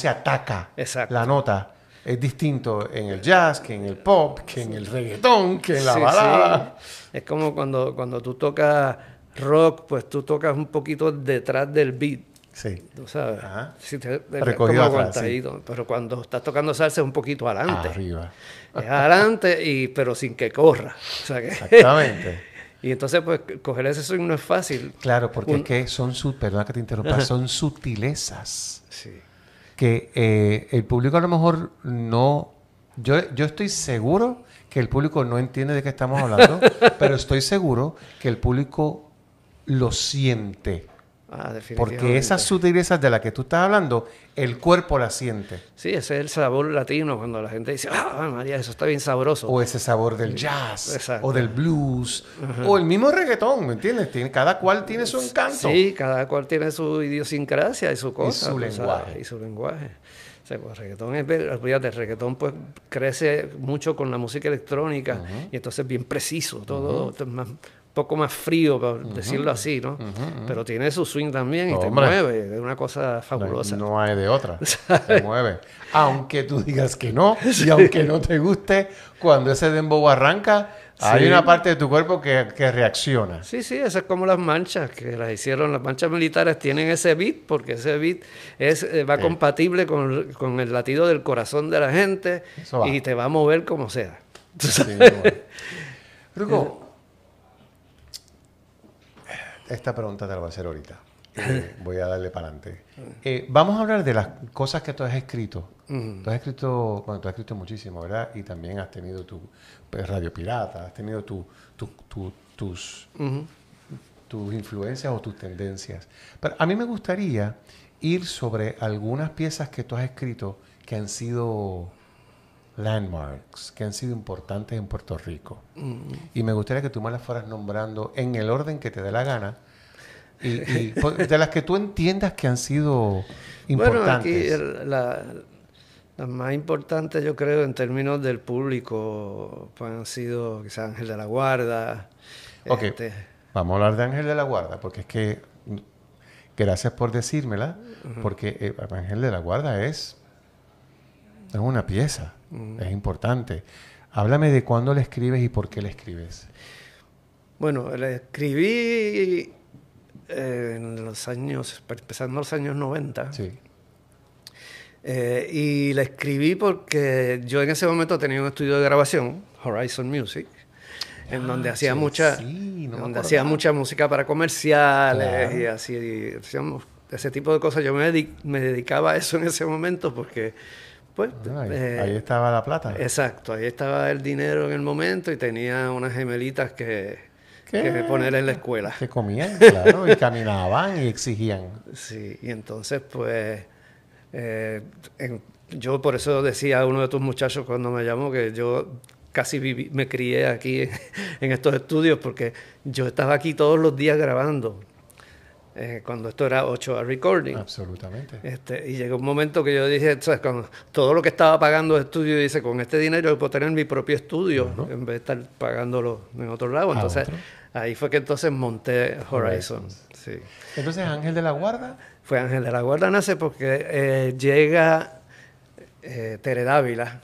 ataca. Exacto. La nota. Es distinto en el jazz, que en el pop, que en el reggaetón, que en la balada. Sí. Es como cuando tú tocas rock, pues tú tocas un poquito detrás del beat. Sí. Tú sabes. Ajá. Sí, recogido atrás, sí. Pero cuando estás tocando salsa es un poquito adelante. Arriba. Es adelante, pero sin que corra. O sea que... Exactamente. Y entonces, pues, coger ese swing no es fácil. Claro, porque es que son perdona que te interrumpa, son sutilezas. Sí. Que el público a lo mejor no... Yo estoy seguro que el público no entiende de qué estamos hablando, pero estoy seguro que el público lo siente. Ah, definitivamente. Porque esas sutilezas de las que tú estás hablando, el cuerpo las siente. Sí, ese es el sabor latino, cuando la gente dice, ¡ah, María, eso está bien sabroso! O ese sabor del jazz, exacto, o del blues, ajá, o el mismo reggaetón, ¿me entiendes? Cada cual tiene su encanto. Sí, cada cual tiene su idiosincrasia y su cosa. Y su lenguaje. ¿Sabes? Y su lenguaje. O sea, pues, el reggaetón pues crece mucho con la música electrónica, ajá, y entonces bien preciso, todo, ajá, más... poco más frío, por decirlo así, ¿no? Pero tiene su swing también, y te mueve, es una cosa fabulosa. No hay de otra, te mueve. Aunque tú digas que no, sí, y aunque no te guste, cuando ese dembow arranca, sí, hay una parte de tu cuerpo que reacciona. Sí, sí, eso es como las marchas, que las hicieron, las marchas militares tienen ese beat, porque ese beat va compatible con el latido del corazón de la gente, y te va a mover como sea. Sí, Ruco, esta pregunta te la voy a hacer ahorita. Voy a darle para adelante. Vamos a hablar de las cosas que tú has escrito. Tú has escrito muchísimo, ¿verdad? Y también has tenido tu Radio Pirata, has tenido tus influencias o tus tendencias. Pero a mí me gustaría ir sobre algunas piezas que tú has escrito que han sido landmarks, que han sido importantes en Puerto Rico. Y me gustaría que tú me las fueras nombrando en el orden que te dé la gana y de las que tú entiendas que han sido importantes. Bueno, aquí las más importantes, yo creo, en términos del público, pues han sido quizás Ángel de la Guarda. Ok, vamos a hablar de Ángel de la Guarda, porque es que gracias por decírmela, porque Ángel de la Guarda es una pieza. Es importante. Háblame de cuándo le escribes y por qué le escribes. Bueno, le escribí en los años, empezando los años 90. Sí. Y le escribí porque yo en ese momento tenía un estudio de grabación, Horizon Music, en donde hacía mucha música para comerciales, claro, y así, y hacíamos ese tipo de cosas. Yo me dedicaba a eso en ese momento porque... Pues, ahí estaba la plata. Exacto, ahí estaba el dinero en el momento y tenía unas gemelitas que poner en la escuela. Que comían, claro, y caminaban y exigían. Sí, y entonces pues yo por eso decía a uno de tus muchachos cuando me llamó que yo casi me crié aquí en estos estudios porque yo estaba aquí todos los días grabando. Cuando esto era 8 hours recording. Absolutamente. Y llegó un momento que yo dije, ¿sabes? Cuando todo lo que estaba pagando de estudio, dice, con este dinero yo puedo tener mi propio estudio, uh-huh, en vez de estar pagándolo en otro lado. Entonces, ahí fue que monté Horizon. Sí. Entonces, Ángel de la Guarda. Fue Ángel de la Guarda, nace porque llega Tere Dávila.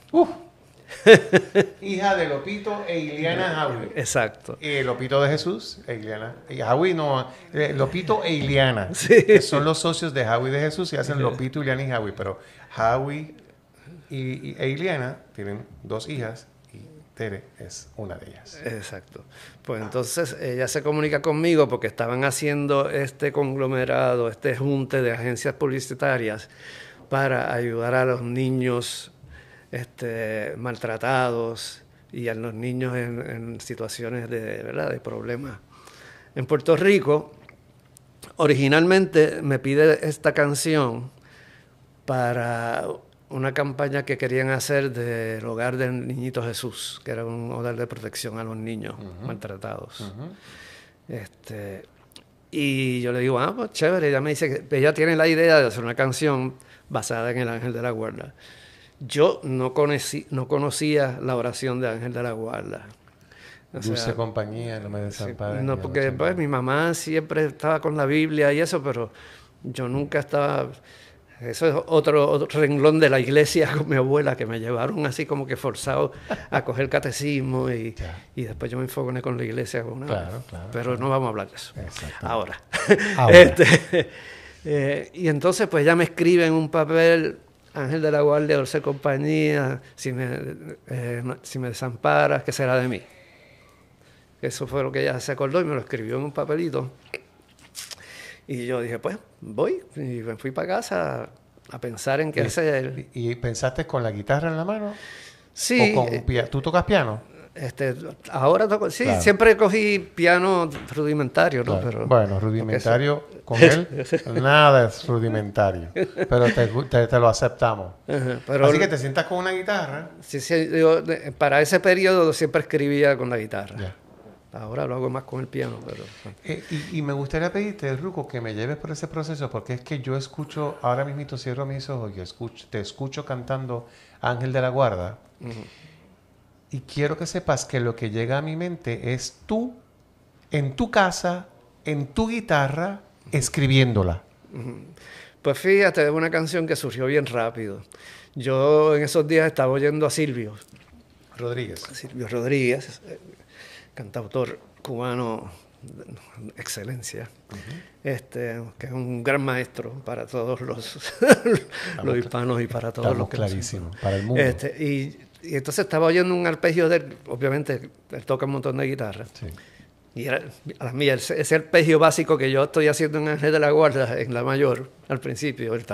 Hija de Lopito e Iliana Jawi. Exacto. Lopito de Jesús e Iliana. Jawi no. Lopito e Iliana. Sí. Que son los socios de Jawi de Jesús y hacen Lopito, Iliana y Jawi. Pero Jawi e Iliana tienen 2 hijas y Tere es una de ellas. Exacto. Pues entonces ella se comunica conmigo porque estaban haciendo este conglomerado, este junte de agencias publicitarias para ayudar a los niños maltratados y a los niños en situaciones de, ¿verdad?, de problemas. En Puerto Rico, originalmente me pide esta canción para una campaña que querían hacer del hogar del Niñito Jesús, que era un hogar de protección a los niños maltratados. Y yo le digo, ah, pues chévere. Ella me dice que ella tiene la idea de hacer una canción basada en el Ángel de la Guarda. Yo no conocía la oración de Ángel de la Guarda. Dulce compañía, no me desampares. No, porque pues, mi mamá siempre estaba con la Biblia y eso, pero yo nunca estaba... Eso es otro renglón de la iglesia con mi abuela, que me llevaron así como que forzado a coger catecismo y después yo me enfoqué con la iglesia. Con una pero no vamos a hablar de eso. Ahora. Y entonces pues ya me escribe en un papel, Ángel de la Guardia, Dulce Compañía, si me desamparas, ¿qué será de mí? Eso fue lo que ella se acordó y me lo escribió en un papelito. Y yo dije, pues, voy. Y me fui para casa a pensar en qué hacer. ¿Y pensaste con la guitarra en la mano? Sí. ¿O con piano? ¿Tú tocas piano? Ahora toco... Sí, siempre cogí piano rudimentario, ¿no? Pero, bueno, rudimentario eso... con él, nada es rudimentario. Pero te lo aceptamos. Ajá, pero así que te sientas con una guitarra. Sí, sí. Yo, para ese periodo siempre escribía con la guitarra. Yeah. Ahora lo hago más con el piano, pero... y me gustaría pedirte, Ruco, que me lleves por ese proceso, porque es que yo escucho, ahora mismo cierro mis ojos y te escucho cantando Ángel de la Guarda, y quiero que sepas que lo que llega a mi mente es tú, en tu casa, en tu guitarra, escribiéndola. Pues fíjate, es una canción que surgió bien rápido. Yo en esos días estaba oyendo a Silvio Rodríguez. Cantautor cubano de excelencia, que es un gran maestro para todos los hispanos y para todos los que clarísimo, para el mundo. Y entonces estaba oyendo un arpegio de él, obviamente él toca un montón de guitarra, y era, a las mías, ese arpegio básico que yo estoy haciendo en Ángel de la Guarda, en la mayor, al principio, él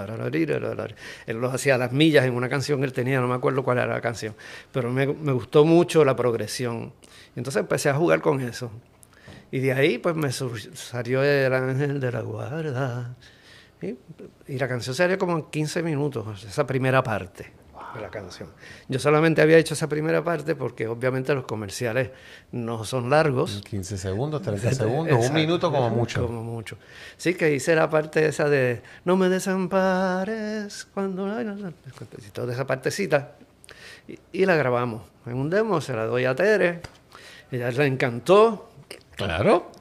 los hacía a las millas en una canción que él tenía, no me acuerdo cuál era la canción, pero me gustó mucho la progresión. Entonces empecé a jugar con eso. Y de ahí pues me salió el Ángel de la Guarda. Y la canción salió como en 15 minutos, esa primera parte de la canción. Yo solamente había hecho esa primera parte porque obviamente los comerciales no son largos. 15 segundos, 30 segundos, exacto, un minuto como mucho. Como mucho. Sí, que hice la parte esa de no me desampares cuando... Y toda esa partecita. Y la grabamos. En un demo se la doy a Tere. Ella le encantó. Claro.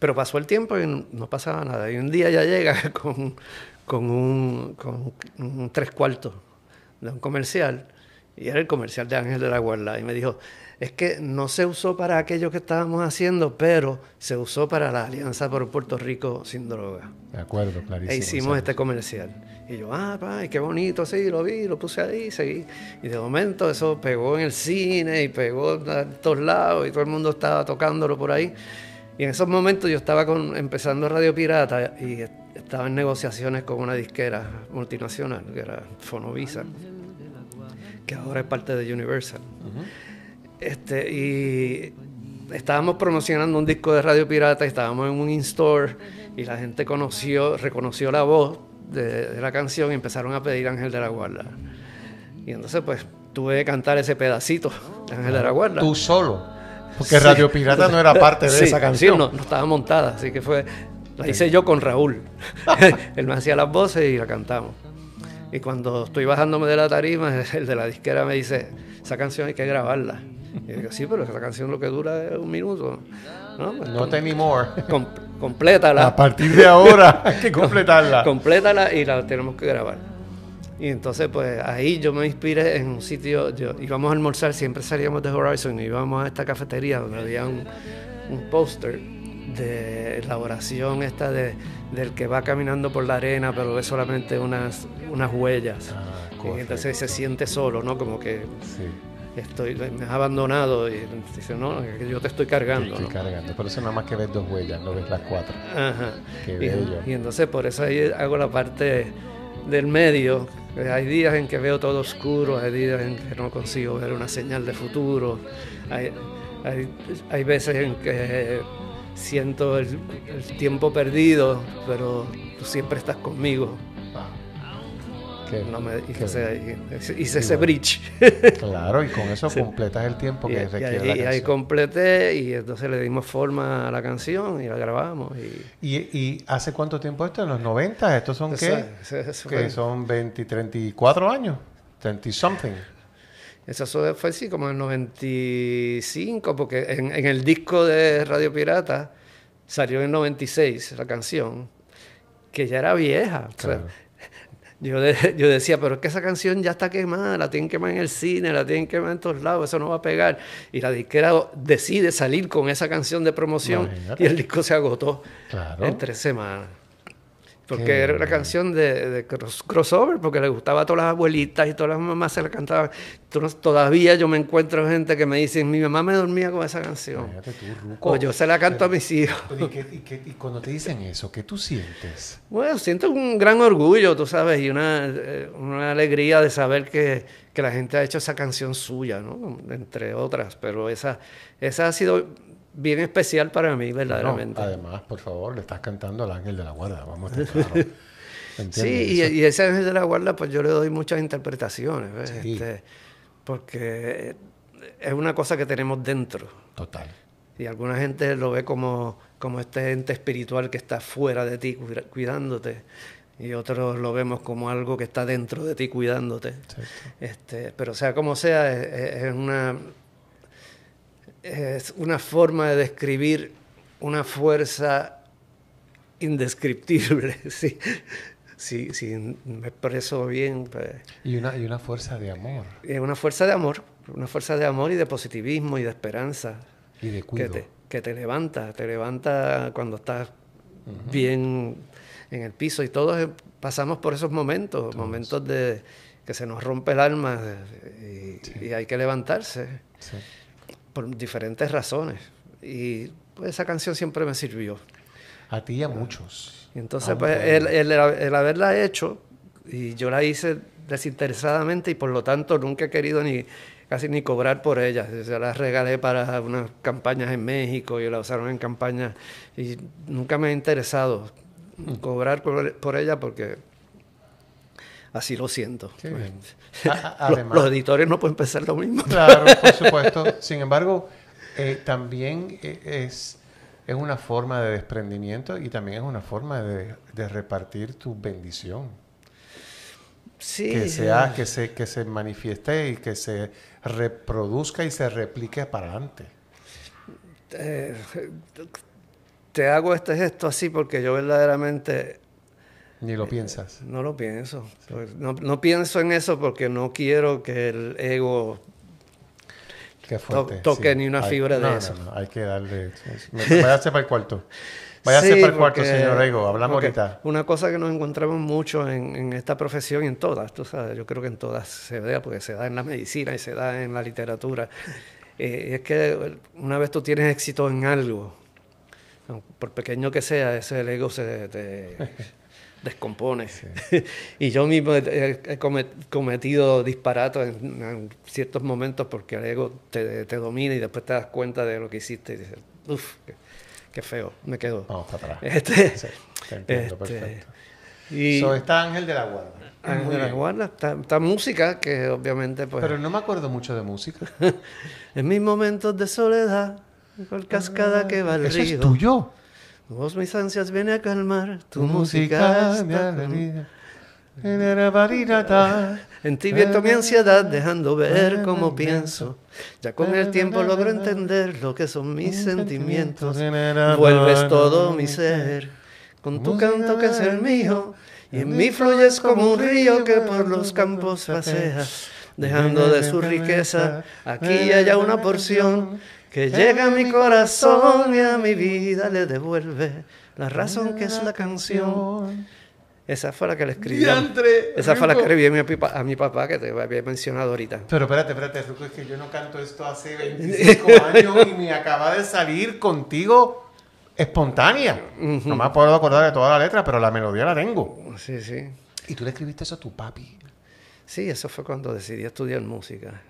Pero pasó el tiempo y no pasaba nada. Y un día ella llega con un 3/4 de un comercial. Y era el comercial de Ángel de la Guarda. Y me dijo, es que no se usó para aquello que estábamos haciendo, pero se usó para la Alianza por Puerto Rico sin Droga. De acuerdo, clarísimo. E hicimos este comercial. Y yo, qué bonito, sí, lo vi, lo puse ahí, seguí. Y de momento eso pegó en el cine y pegó a todos lados y todo el mundo estaba tocándolo por ahí. Y en esos momentos yo estaba empezando Radio Pirata y estaba en negociaciones con una disquera multinacional, que era Fonovisa, que ahora es parte de Universal. Y estábamos promocionando un disco de Radio Pirata y estábamos en un in-store y la gente reconoció la voz de la canción y empezaron a pedir Ángel de la Guarda. Y entonces pues tuve que cantar ese pedacito de Ángel de la Guarda. ¿Tú solo? Porque Radio Pirata no era parte de esa canción. Sí, no estaba montada, así que la hice yo con Raúl. Él me hacía las voces y la cantamos. Y cuando estoy bajándome de la tarima, el de la disquera me dice, esa canción hay que grabarla. Y yo digo, sí, pero esa canción lo que dura es un minuto. No, pues not anymore. Complétala. A partir de ahora hay que completarla. Complétala y la tenemos que grabar. Y entonces, pues, ahí yo me inspiré en un sitio. Íbamos a almorzar, siempre salíamos de Horizon y íbamos a esta cafetería donde había un póster de la oración esta del que va caminando por la arena, pero ve solamente unas huellas. Y entonces se siente solo, ¿no? Como que... Sí. Me has abandonado y dice, no, yo te estoy cargando. Pero eso nada más que ves dos huellas, no ves las cuatro. Ajá. Qué bello. Y entonces por eso ahí hago la parte del medio Hay días en que veo todo oscuro, hay días en que no consigo ver una señal de futuro, hay veces en que siento el tiempo perdido, pero tú siempre estás conmigo. Hice ese bridge. Claro, y con eso completas el tiempo que requiere la canción. Y ahí completé, y entonces le dimos forma a la canción y la grabamos. ¿Y hace cuánto tiempo esto? ¿En los 90? ¿Estos son qué? Que son 20, 34 años, 30 something. Eso fue sí, como en 95, porque en el disco de Radio Pirata salió en 96 la canción, que ya era vieja. Claro. O sea, yo decía, pero es que esa canción ya está quemada, la tienen quemada en el cine, la tienen quemada en todos lados, eso no va a pegar. Y la disquera decide salir con esa canción de promoción. Imagínate. Y el disco se agotó en 3 semanas. Porque era una canción de crossover, porque le gustaba a todas las abuelitas y todas las mamás se la cantaban. Todavía yo me encuentro gente que me dice, mi mamá me dormía con esa canción. Tú, Ruco, o yo se la canto a mis hijos. ¿Y cuando te dicen eso, qué tú sientes? Bueno, siento un gran orgullo, tú sabes, y una alegría de saber que la gente ha hecho esa canción suya, ¿no? Entre otras, pero esa ha sido bien especial para mí, verdaderamente. No, además, por favor, le estás cantando al ángel de la guarda, vamos a estar claros. Sí, y ese ángel de la guarda, pues yo le doy muchas interpretaciones, ¿ves? Sí. Porque es una cosa que tenemos dentro. Total. Y alguna gente lo ve como este ente espiritual que está fuera de ti, cuidándote. Y otros lo vemos como algo que está dentro de ti, cuidándote. Sí. Pero sea como sea, es una... Es una forma de describir una fuerza indescriptible, si me expreso bien. Pues. Y una fuerza de amor. Es una fuerza de amor y de positivismo y de esperanza. Y de cuidado. Que te levanta, cuando estás bien en el piso. Y todos pasamos por esos momentos de que se nos rompe el alma y hay que levantarse. Sí. Por diferentes razones. Y pues, esa canción siempre me sirvió. A ti y a muchos. Y entonces, pues, el haberla hecho, y yo la hice desinteresadamente, y por lo tanto nunca he querido casi ni cobrar por ella. Yo la regalé para unas campañas en México y la usaron en campañas. Y nunca me ha interesado cobrar por ella porque... Así lo siento. Pues, los editores no pueden pensar lo mismo. Claro, por supuesto. Sin embargo, también es una forma de desprendimiento y también es una forma de repartir tu bendición. Sí. Que se manifieste y que se reproduzca y se replique para adelante. Te hago este gesto así porque yo verdaderamente... Ni lo piensas. No lo pienso. Sí. No pienso en eso porque no quiero que el ego toque ni una fibra de eso. No, hay que darle... Váyase para el cuarto. Váyase para el cuarto, señor ego. Hablamos ahorita. Una cosa que nos encontramos mucho en esta profesión y en todas, tú sabes, yo creo que en todas se vea, porque se da en la medicina y se da en la literatura. Es que una vez tú tienes éxito en algo, por pequeño que sea, ese el ego se te... descompone. Sí. Y yo mismo he cometido disparatos en ciertos momentos porque el ego te domina y después te das cuenta de lo que hiciste y dices, uff, qué feo, me quedo. Vamos para atrás. Sí, te entiendo, perfecto. Y está Ángel de la Guarda. Ángel de la Guarda, está música que obviamente pues... Pero no me acuerdo mucho de música. En mis momentos de soledad, por cascada que va el río. ¿Eso es tuyo? Vos mis ansias viene a calmar, tu música en ti viento mi ansiedad, dejando ver cómo pienso. Ya con el tiempo logro entender lo que son mis sentimientos. Vuelves todo mi ser con tu canto que es el mío, y en mí fluyes como un río que por los campos pasea, dejando de su riqueza aquí y allá una porción, que llega a mi corazón y a mi vida le devuelve la razón que es la canción. Esa fue la que le escribí. Esa fue la que escribí a mi papá, que te había mencionado ahorita. Pero espérate, Ruco, es que yo no canto esto hace 25 años y me acaba de salir contigo espontánea. No me puedo acordar de toda la letra, pero la melodía la tengo. Sí, sí. Y tú le escribiste eso a tu papi. Sí, eso fue cuando decidí estudiar música.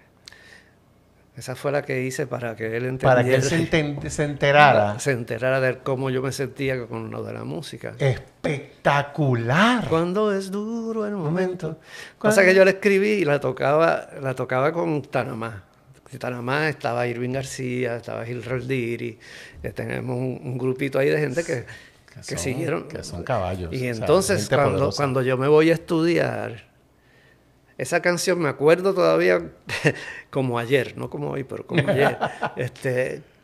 Esa fue la que hice para que él entendiera. Para que él se enterara. Se enterara de cómo yo me sentía con lo de la música. ¡Espectacular! Cuando es duro el momento. O sea que yo la escribí y la tocaba con Tanamá. En Tanamá estaba Irving García, estaba Gil Rodríguez. Tenemos un grupito ahí de gente que siguieron. Que son caballos. Y entonces, cuando yo me voy a estudiar... Esa canción me acuerdo todavía como ayer, no como hoy, pero como ayer,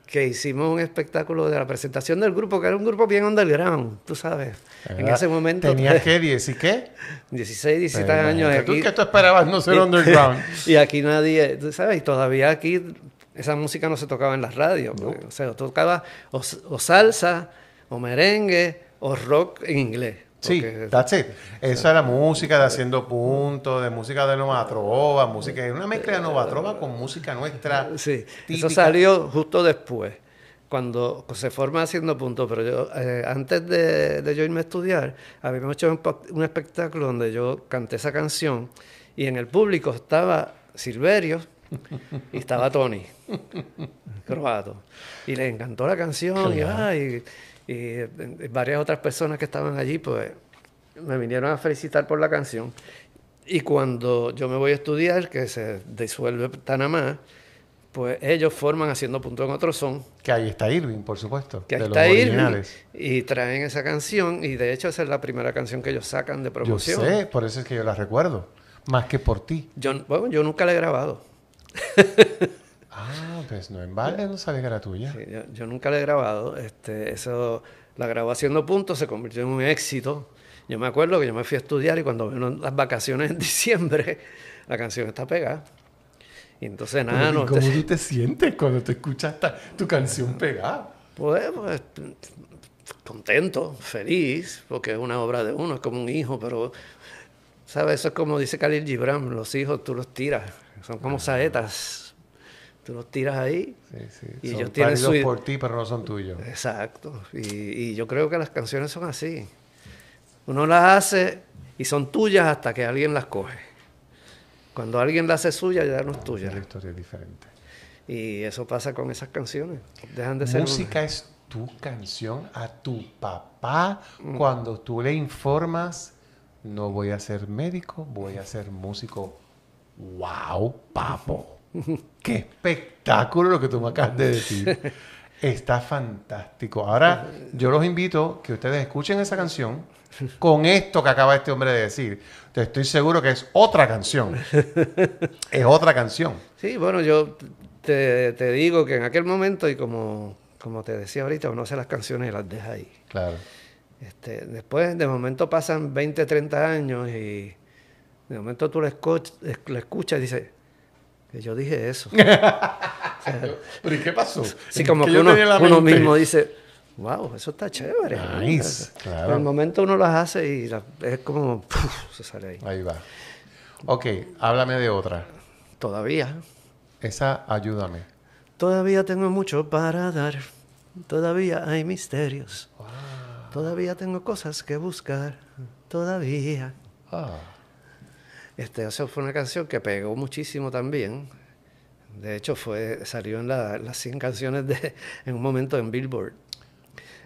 que hicimos un espectáculo de la presentación del grupo, que era un grupo bien underground, tú sabes. En ese momento... ¿Tenías qué? ¿16, 17 años? ¿Tú qué tú esperabas no ser underground? Y aquí nadie, tú sabes, y todavía aquí esa música no se tocaba en las radios. No. O sea, tocaba o salsa, o merengue, o rock en inglés. Sí, okay. That's it. Esa era música de Haciendo Punto, de música de Nova Trova, música, una mezcla de Nova Trova con música nuestra. Sí, típica. Eso salió justo después, cuando se forma Haciendo Punto. Pero yo, antes de yo irme a estudiar, habíamos hecho un espectáculo donde yo canté esa canción y en el público estaba Silverio y estaba Tony Croato. Y le encantó la canción. Claro. Y varias otras personas que estaban allí, pues, me vinieron a felicitar por la canción. Y cuando yo me voy a estudiar, que se disuelve Tanamá, pues ellos forman Haciendo Punto en otro son. Que ahí está Irving, por supuesto. Que ahí está Irving. Y traen esa canción. Y de hecho esa es la primera canción que ellos sacan de promoción. Yo sé, por eso es que yo la recuerdo. Más que por ti. Bueno, yo nunca la he grabado. Ah, pues no, en balde no sabía que era tuya. Sí, yo nunca la he grabado. Eso la grabó Haciendo Punto, se convirtió en un éxito. Yo me acuerdo que yo me fui a estudiar y cuando vino las vacaciones en diciembre, la canción está pegada. Y entonces nada, pero, ¿y cómo tú te sientes cuando te escuchas tu canción pegada? Pues contento, feliz, porque es una obra de uno, es como un hijo, pero... ¿Sabes? Eso es como dice Khalil Gibran, los hijos tú los tiras, son como saetas. Tú los tiras ahí. Sí, sí. Y son ellos tienen su... por ti, pero no son tuyos. Exacto. Y yo creo que las canciones son así. Uno las hace y son tuyas hasta que alguien las coge. Cuando alguien las hace suya, ya no es tuya. La historia es diferente. Y eso pasa con esas canciones. Dejan de ser. Música es tu canción a tu papá cuando tú le informas: no voy a ser médico, voy a ser músico. ¡Wow, papo! ¡Qué espectáculo lo que tú me acabas de decir! Está fantástico. Ahora, yo los invito a que ustedes escuchen esa canción con esto que acaba este hombre de decir. Te estoy seguro que es otra canción. Es otra canción. Sí, bueno, yo te digo que en aquel momento, y como te decía ahorita, uno hace las canciones y las deja ahí. Claro. Después, de momento pasan 20, 30 años y de momento tú la escuchas y dices... Yo dije eso. O sea, ¿pero y qué pasó? Sí, como que uno mismo dice, wow, eso está chévere. Nice, claro. En el momento uno las hace y es como, ¡puf!, se sale ahí. Ahí va. Ok, háblame de otra. Todavía. Esa, ayúdame. Todavía tengo mucho para dar. Todavía hay misterios. Wow. Todavía tengo cosas que buscar. Todavía. Ah. Esa fue una canción que pegó muchísimo también. De hecho, salió en las 100 canciones en un momento en Billboard.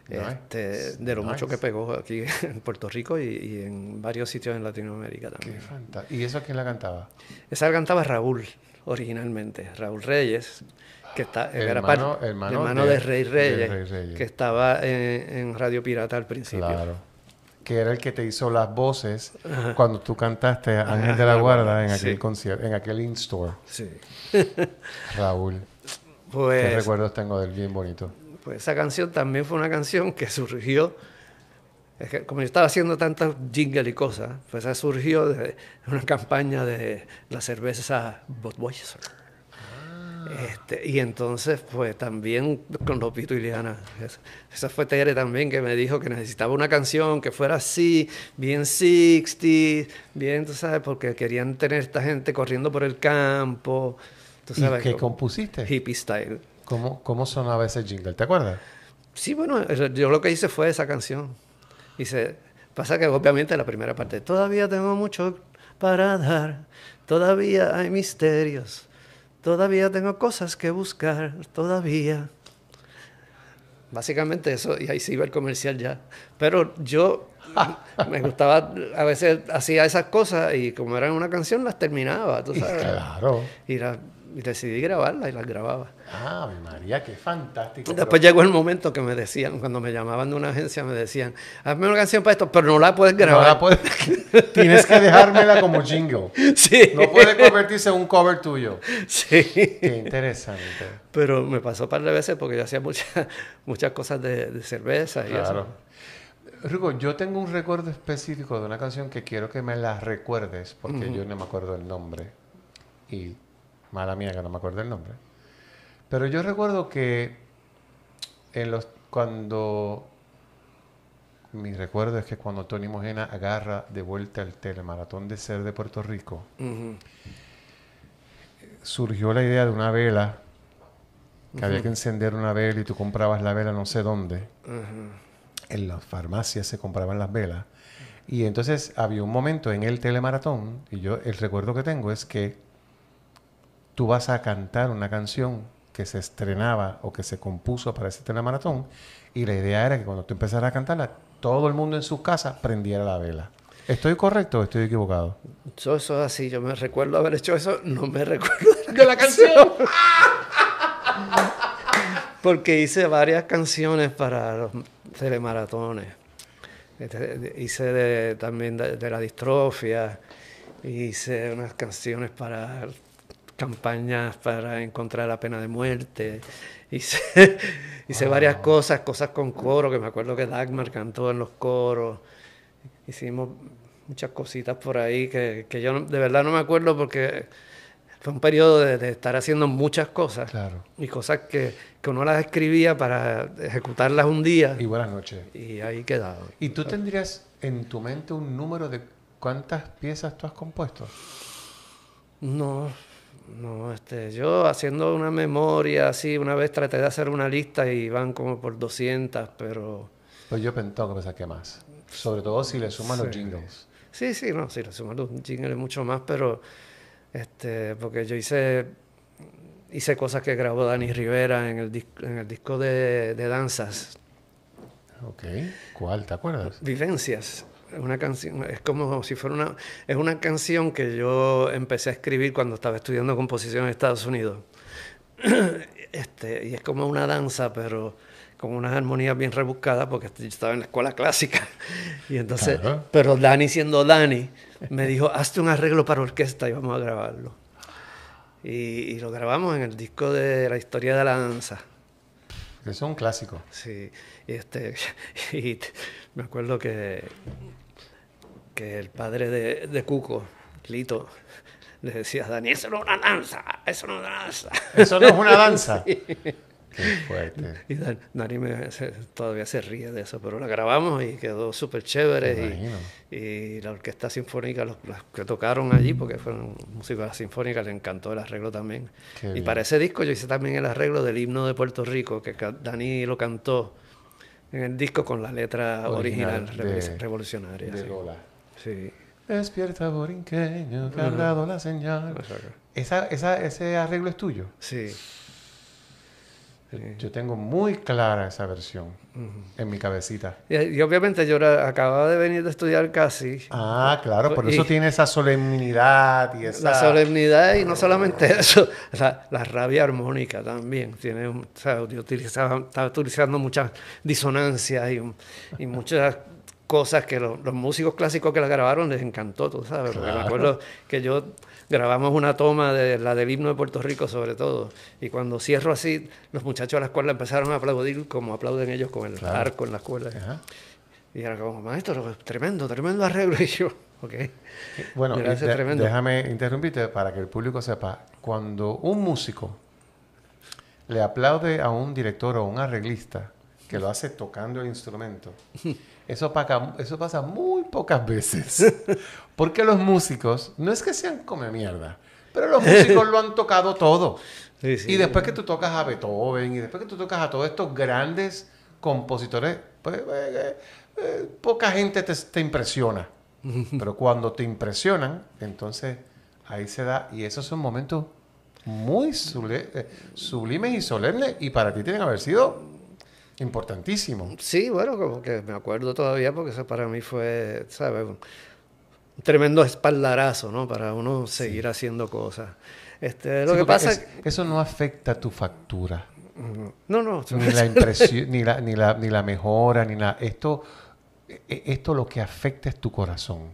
Nice. De lo nice. Mucho que pegó aquí en Puerto Rico y en varios sitios en Latinoamérica también. Qué fantástico. ¿Y eso quién la cantaba? Esa la cantaba Raúl originalmente, Raúl Reyes, que hermano de Rey Reyes, que estaba en Radio Pirata al principio. Claro. Que era el que te hizo las voces cuando tú cantaste Ángel de la Guarda en aquel concierto, en aquel in-store. Sí. Raúl. Pues, ¿qué recuerdos tengo de él bien bonito? Pues esa canción también fue una canción que surgió, es que como yo estaba haciendo tantas jingles y cosas, pues esa surgió de una campaña de la cerveza Budweiser. Y entonces, pues también con Lopito y Iliana. Esa fue Tere también que me dijo que necesitaba una canción que fuera así, bien 60, bien, tú sabes, porque querían tener esta gente corriendo por el campo. ¿Tú sabes qué compusiste? Hippie style. ¿Cómo sonaba ese jingle? ¿Te acuerdas? Sí, bueno, yo lo que hice fue esa canción. Pasa que obviamente la primera parte, todavía tengo mucho para dar. Todavía hay misterios, todavía tengo cosas que buscar, todavía. Básicamente eso, y ahí sí iba el comercial ya. Pero yo me gustaba, a veces hacía esas cosas y como eran una canción las terminaba, tú sabes. Claro. Y decidí grabarlas y las grababa. Ah, María, qué fantástico. Después llegó el momento que me decían, cuando me llamaban de una agencia, me decían, hazme una canción para esto, pero no la puedes grabar. No la puedes. Tienes que dejármela como jingle. Sí. No puede convertirse en un cover tuyo. Sí. Qué interesante. Pero me pasó un par de veces porque yo hacía muchas cosas de cerveza y claro. Eso. Rico, yo tengo un recuerdo específico de una canción que quiero que me la recuerdes porque yo no me acuerdo el nombre. Y... mala mía que no me acuerdo el nombre. Pero yo recuerdo que cuando... mi recuerdo es que cuando Tony Mojena agarra de vuelta el telemaratón de Ser de Puerto Rico, surgió la idea de una vela, que había que encender una vela y tú comprabas la vela no sé dónde. En las farmacias se compraban las velas. Y entonces había un momento en el telemaratón, y yo el recuerdo que tengo es que tú vas a cantar una canción que se estrenaba o que se compuso para ese telemaratón y la idea era que cuando tú empezaras a cantarla, todo el mundo en su casa prendiera la vela. ¿Estoy correcto o estoy equivocado? Eso es así. Yo me recuerdo haber hecho eso. No me recuerdo de la canción. Porque hice varias canciones para los telemaratones. Hice también de la distrofia. Hice unas canciones para... campañas para encontrar la pena de muerte. Hice varias cosas con coro, que me acuerdo que Dagmar cantó en los coros. Hicimos muchas cositas por ahí que yo de verdad no me acuerdo porque fue un periodo de estar haciendo muchas cosas. Claro. Y cosas que uno las escribía para ejecutarlas un día. Y buenas noches. Y ahí quedado. ¿Y tú tendrías en tu mente un número de cuántas piezas tú has compuesto? No... no, yo haciendo una memoria así, una vez traté de hacer una lista y van como por 200, pero... pues yo tengo que pensar que más. Sobre todo si le suman los jingles. Sí, sí, no, si le suman los jingles mucho más, pero... porque yo hice cosas que grabó Dani Rivera en el disco de danzas. Ok, ¿cuál? ¿Te acuerdas? Vivencias. Una canción, es como si fuera una canción que yo empecé a escribir cuando estaba estudiando composición en Estados Unidos. Y es como una danza, pero con unas armonías bien rebuscadas, porque yo estaba en la escuela clásica. Y entonces, claro. Pero Dani siendo Dani, me dijo, hazte un arreglo para orquesta y vamos a grabarlo. Y lo grabamos en el disco de la historia de la danza. Es un clásico. Sí. Y me acuerdo que el padre de Cuco, Lito, le decía a Dani, eso no es una danza, eso no es una danza. Eso no es una danza. Sí. Qué fuerte. Y Dani todavía se ríe de eso, pero la grabamos y quedó súper chévere. Y la orquesta sinfónica, los que tocaron allí, porque fueron música sinfónica, le encantó el arreglo también. Qué y bien. Para ese disco yo hice también el arreglo del himno de Puerto Rico, que Dani lo cantó en el disco con la letra original revolucionaria. De Lola. Sí. Despierta borinqueño, que ha dado la señal. Ese arreglo es tuyo. Sí. Yo tengo muy clara esa versión en mi cabecita. Y obviamente yo acababa de venir de estudiar casi. Ah, claro, por eso tiene esa solemnidad y esa... la solemnidad y no solamente eso, la rabia armónica también. Tiene, o sea, yo estaba utilizando muchas disonancias y muchas cosas que los músicos clásicos que la grabaron les encantó, tú sabes. Claro. Porque me acuerdo que yo... grabamos una toma de la del himno de Puerto Rico sobre todo, y cuando cierro así, los muchachos de la escuela empezaron a aplaudir como aplauden ellos con el arco en la escuela. Ajá. Y era como, maestro, tremendo arreglo. Y yo, ok. Bueno, déjame interrumpirte para que el público sepa, cuando un músico le aplaude a un director o un arreglista que lo hace tocando el instrumento, eso pasa muy pocas veces. Porque los músicos, no es que sean come mierda, pero los músicos lo han tocado todo. Sí, sí, y después que tú tocas a Beethoven, y después que tú tocas a todos estos grandes compositores, pues, poca gente te impresiona. Pero cuando te impresionan, entonces ahí se da. Y esos son momentos muy sublimes y solemnes. Y para ti tienen que haber sido importantísimos. Sí, bueno, como que me acuerdo todavía porque eso para mí fue, ¿sabes? Un tremendo espaldarazo, ¿no? Para uno seguir haciendo cosas. Lo que pasa es, eso no afecta tu factura. No, no. Ni la impresión, ni la mejora, ni nada. Esto lo que afecta es tu corazón.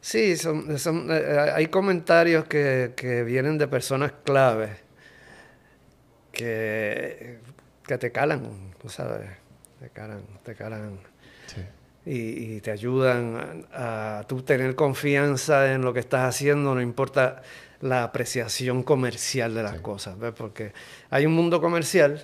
Sí, hay comentarios que vienen de personas claves que te calan, tú sabes, te calan. Sí. Y te ayudan a tú tener confianza en lo que estás haciendo, no importa la apreciación comercial de las cosas, ¿ves? Porque hay un mundo comercial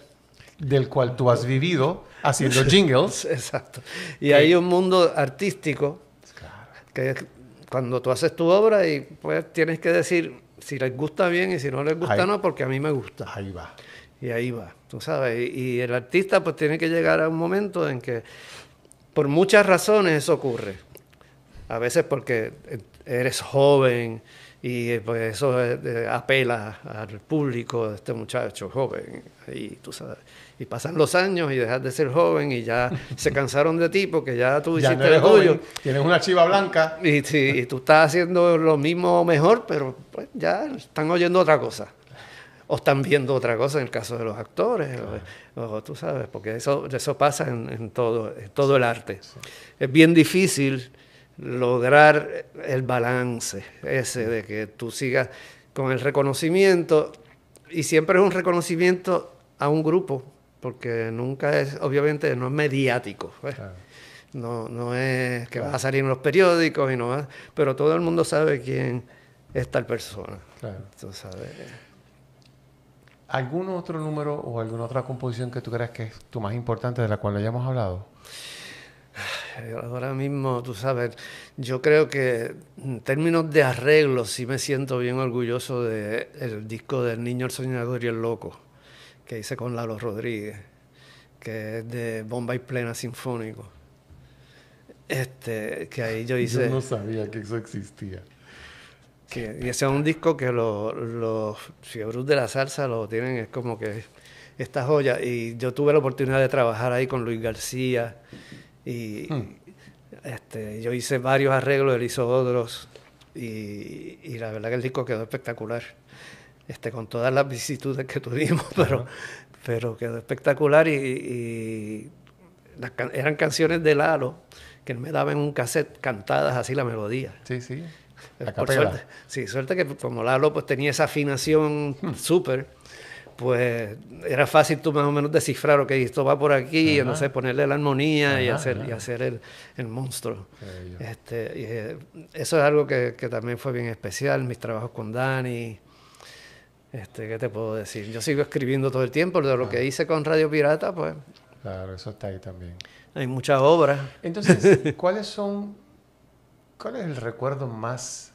del cual tú has vivido haciendo jingles. Exacto. Y hay un mundo artístico, claro, que es cuando tú haces tu obra y pues tienes que decir si les gusta bien y si no les gusta no, porque a mí me gusta. Ahí va. Y ahí va, tú sabes. Y el artista pues tiene que llegar a un momento en que por muchas razones eso ocurre. A veces porque eres joven y pues eso apela al público de este muchacho joven. Y tú sabes, y pasan los años y dejas de ser joven y ya se cansaron de ti porque ya tú ya hiciste no el tuyo. Tienes una chiva blanca. Y tú estás haciendo lo mismo o mejor, pero pues ya están oyendo otra cosa. O están viendo otra cosa en el caso de los actores. Claro. O tú sabes, porque eso pasa en todo el arte. Sí. Es bien difícil lograr el balance ese de que tú sigas con el reconocimiento, y siempre es un reconocimiento a un grupo, porque nunca es, obviamente no es mediático, claro. no es que claro, vas a salir en los periódicos y no vas, pero todo el mundo sabe quién es tal persona, claro. Tú sabes. ¿Algún otro número o alguna otra composición que tú creas que es tu más importante, de la cual ya hemos hablado? Ahora mismo, tú sabes, yo creo que en términos de arreglos sí me siento bien orgulloso del disco del Niño, el Soñador y el Loco, que hice con Lalo Rodríguez, que es de Bombay Plena Sinfónico. Que ahí yo hice... Yo no sabía que eso existía. Y ese es un disco que los fiebros de la salsa lo tienen, es como que esta joya. Y yo tuve la oportunidad de trabajar ahí con Luis García. Y yo hice varios arreglos, él hizo otros, y la verdad que el disco quedó espectacular, con todas las vicisitudes que tuvimos, pero quedó espectacular, y eran canciones de Lalo, que él me daba en un cassette cantadas así la melodía. Sí, sí, a capela. Suerte que como Lalo pues tenía esa afinación súper, pues era fácil tú más o menos descifrar, ok, esto va por aquí, y entonces ponerle la armonía, ajá, y hacer el monstruo. Eso es algo que también fue bien especial, mis trabajos con Dani. ¿Qué te puedo decir? Yo sigo escribiendo todo el tiempo, de lo que hice con Radio Pirata, pues... Claro, eso está ahí también. Hay muchas obras. Entonces, ¿cuál es el recuerdo más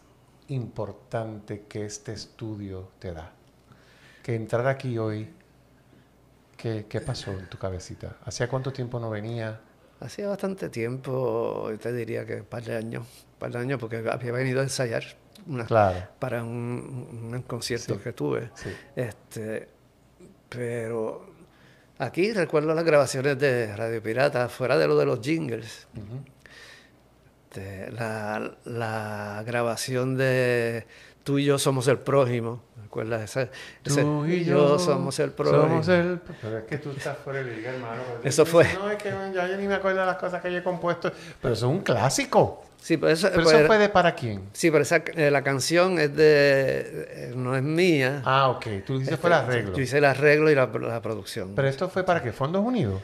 importante que este estudio te da? Que entrar aquí hoy, ¿qué pasó en tu cabecita? ¿Hacía cuánto tiempo no venía? Hacía bastante tiempo, te diría que un par de años, porque había venido a ensayar para un concierto que tuve. Sí. Pero aquí recuerdo las grabaciones de Radio Pirata, fuera de lo de los jingles. Uh-huh. La grabación de Tú y Yo Somos el Prójimo. ¿Recuerdas esa? Tú y yo somos el prójimo. Pero es que tú estás fuera de liga, hermano. Eso fue. No, es que yo ni me acuerdo de las cosas que yo he compuesto. Pero eso es un clásico. Sí, pero eso fue de ¿para quién? Sí, pero la canción es no es mía. Ah, ok. Tú dices fue el arreglo. Yo hice el arreglo y la producción. ¿Pero esto fue para qué? ¿Fondos Unidos?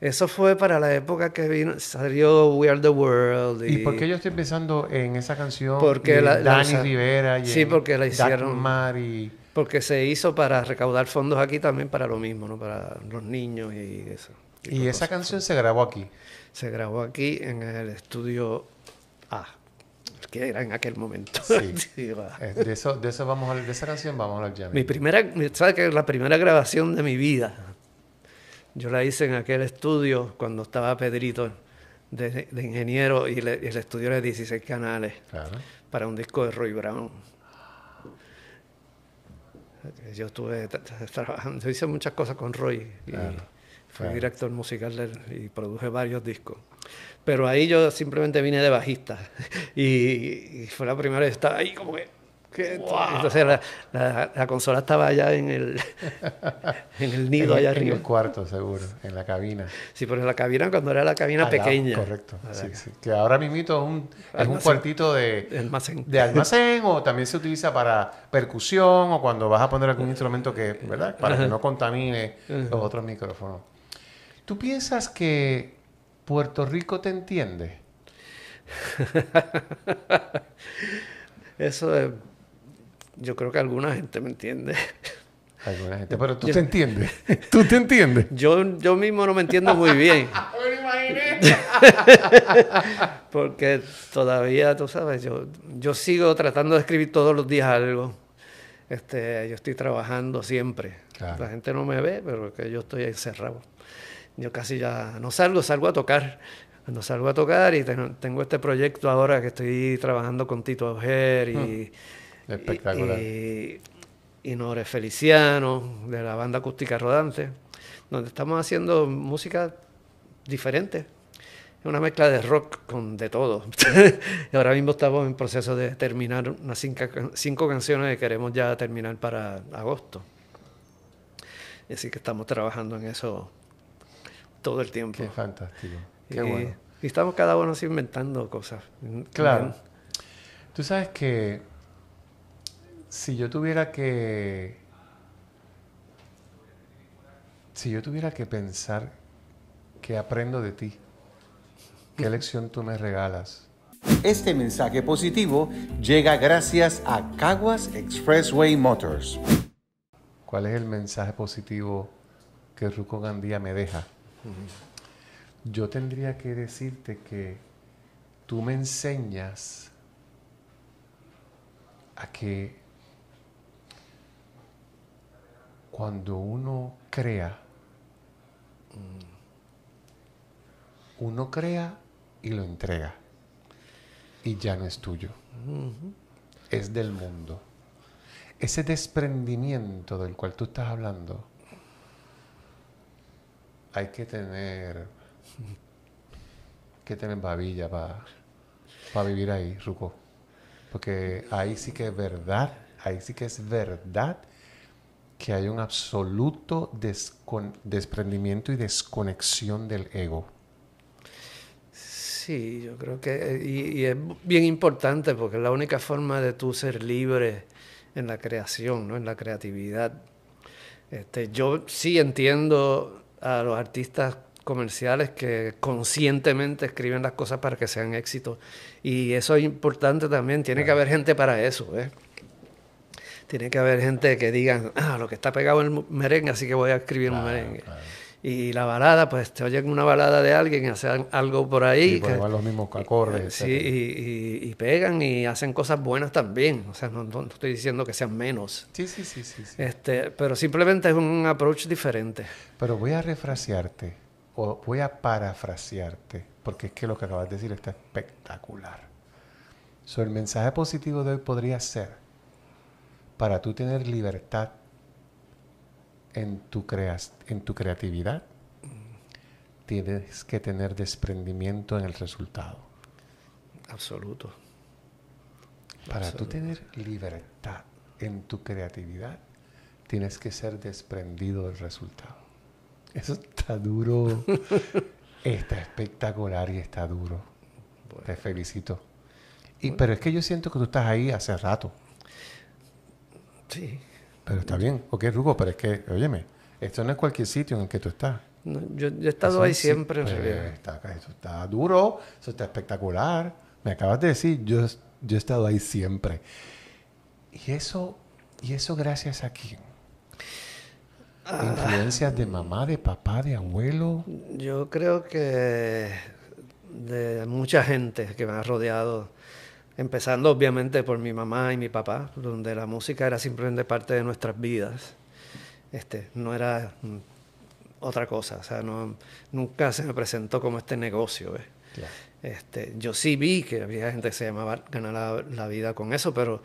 Eso fue para la época que salió We Are The World. ¿Y por qué yo estoy pensando en esa canción? Porque Dani Rivera y porque la hicieron Dagmar y... Porque se hizo para recaudar fondos aquí también para lo mismo, ¿no? Para los niños y eso. ¿Y esa canción se grabó aquí? Se grabó aquí en el estudio A, que era en aquel momento. Sí. De eso vamos a hablar, de esa canción vamos a hablar ya. ¿Sabes qué? La primera grabación de mi vida. Yo la hice en aquel estudio cuando estaba Pedrito de ingeniero y el estudio de 16 canales para un disco de Roy Brown. Yo estuve trabajando, hice muchas cosas con Roy y fui director musical y produje varios discos. Pero ahí yo simplemente vine de bajista y fue la primera vez que estaba ahí como que... Wow. Entonces la consola estaba allá en el nido allá arriba. En el cuarto, seguro, en la cabina. Sí, pero en la cabina, cuando era la cabina pequeña. Correcto, sí. Que ahora mismito es un cuartito de almacén o también se utiliza para percusión o cuando vas a poner algún instrumento que, ¿verdad? Para que no contamine los otros micrófonos. ¿Tú piensas que Puerto Rico te entiende? Eso es... Yo creo que alguna gente me entiende. Alguna gente, pero tú te entiendes. ¿Tú te entiendes? Yo mismo no me entiendo muy bien. Me lo imaginé. Porque todavía, tú sabes, yo sigo tratando de escribir todos los días algo. Yo estoy trabajando siempre. Claro. La gente no me ve, pero que yo estoy encerrado. Yo casi ya no salgo a tocar. Cuando salgo a tocar y tengo este proyecto ahora que estoy trabajando con Tito Auger y... Espectacular. Y Nore Feliciano, de la banda Acústica Rodante, donde estamos haciendo música diferente. Es una mezcla de rock con de todo. Y ahora mismo estamos en proceso de terminar unas 5 canciones que queremos ya terminar para agosto. Así que estamos trabajando en eso todo el tiempo. Qué fantástico. Qué bueno. Y estamos cada uno así inventando cosas. Claro. Bien. Tú sabes que si yo tuviera que pensar que aprendo de ti, ¿qué lección tú me regalas? Este mensaje positivo llega gracias a Caguas Expressway Motors. ¿Cuál es el mensaje positivo que Ruco Gandía me deja? Yo tendría que decirte que tú me enseñas a que cuando uno crea y lo entrega. Y ya no es tuyo. Es del mundo. Ese desprendimiento del cual tú estás hablando, hay que tener babilla para vivir ahí, Ruco. Porque ahí sí que es verdad, que hay un absoluto desprendimiento y desconexión del ego. Sí, yo creo que... Y es bien importante porque es la única forma de tú ser libre en la creación, ¿no? En la creatividad. Yo sí entiendo a los artistas comerciales que conscientemente escriben las cosas para que sean éxitos. Y eso es importante también. Tiene que haber gente para eso, ¿eh? Tiene que haber gente que digan, lo que está pegado es el merengue, así que voy a escribir un merengue. Claro. Y la balada, pues te oyen una balada de alguien y hacen algo por ahí. Sí, pues van los mismos acordes. Sí, y pegan y hacen cosas buenas también. O sea, no estoy diciendo que sean menos. Sí. Pero simplemente es un approach diferente. Pero voy a refrasearte, o voy a parafrasearte, porque es que lo que acabas de decir está espectacular. So, el mensaje positivo de hoy podría ser: para tú tener libertad en tu creatividad, tienes que tener desprendimiento en el resultado. Absoluto. Para tú tener libertad en tu creatividad, tienes que ser desprendido del resultado. Eso está duro. Está espectacular y está duro. Bueno. Te felicito. Pero es que yo siento que tú estás ahí hace rato. Sí. Pero está bien. Ok, Ruco, pero es que, óyeme, esto no es cualquier sitio en el que tú estás. No, yo he estado ahí siempre. Eso está duro, eso está espectacular. Me acabas de decir, yo he estado ahí siempre. ¿Y eso gracias a quién? ¿Influencias de mamá, de papá, de abuelo? Yo creo que de mucha gente que me ha rodeado. Empezando obviamente por mi mamá y mi papá, donde la música era simplemente parte de nuestras vidas. No era otra cosa, o sea, nunca se me presentó como este negocio. Claro. Yo sí vi que había gente que se llamaba ganar la vida con eso, pero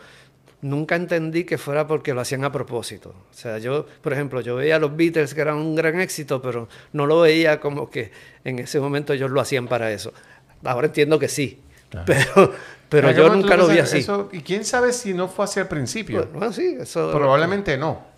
nunca entendí que fuera porque lo hacían a propósito. O sea, yo, por ejemplo, yo veía a los Beatles, que eran un gran éxito, pero no lo veía como que en ese momento ellos lo hacían para eso. Ahora entiendo que sí, claro, pero yo nunca lo vi así. Eso, y quién sabe si no fue así al principio. Bueno, sí, eso... Probablemente no.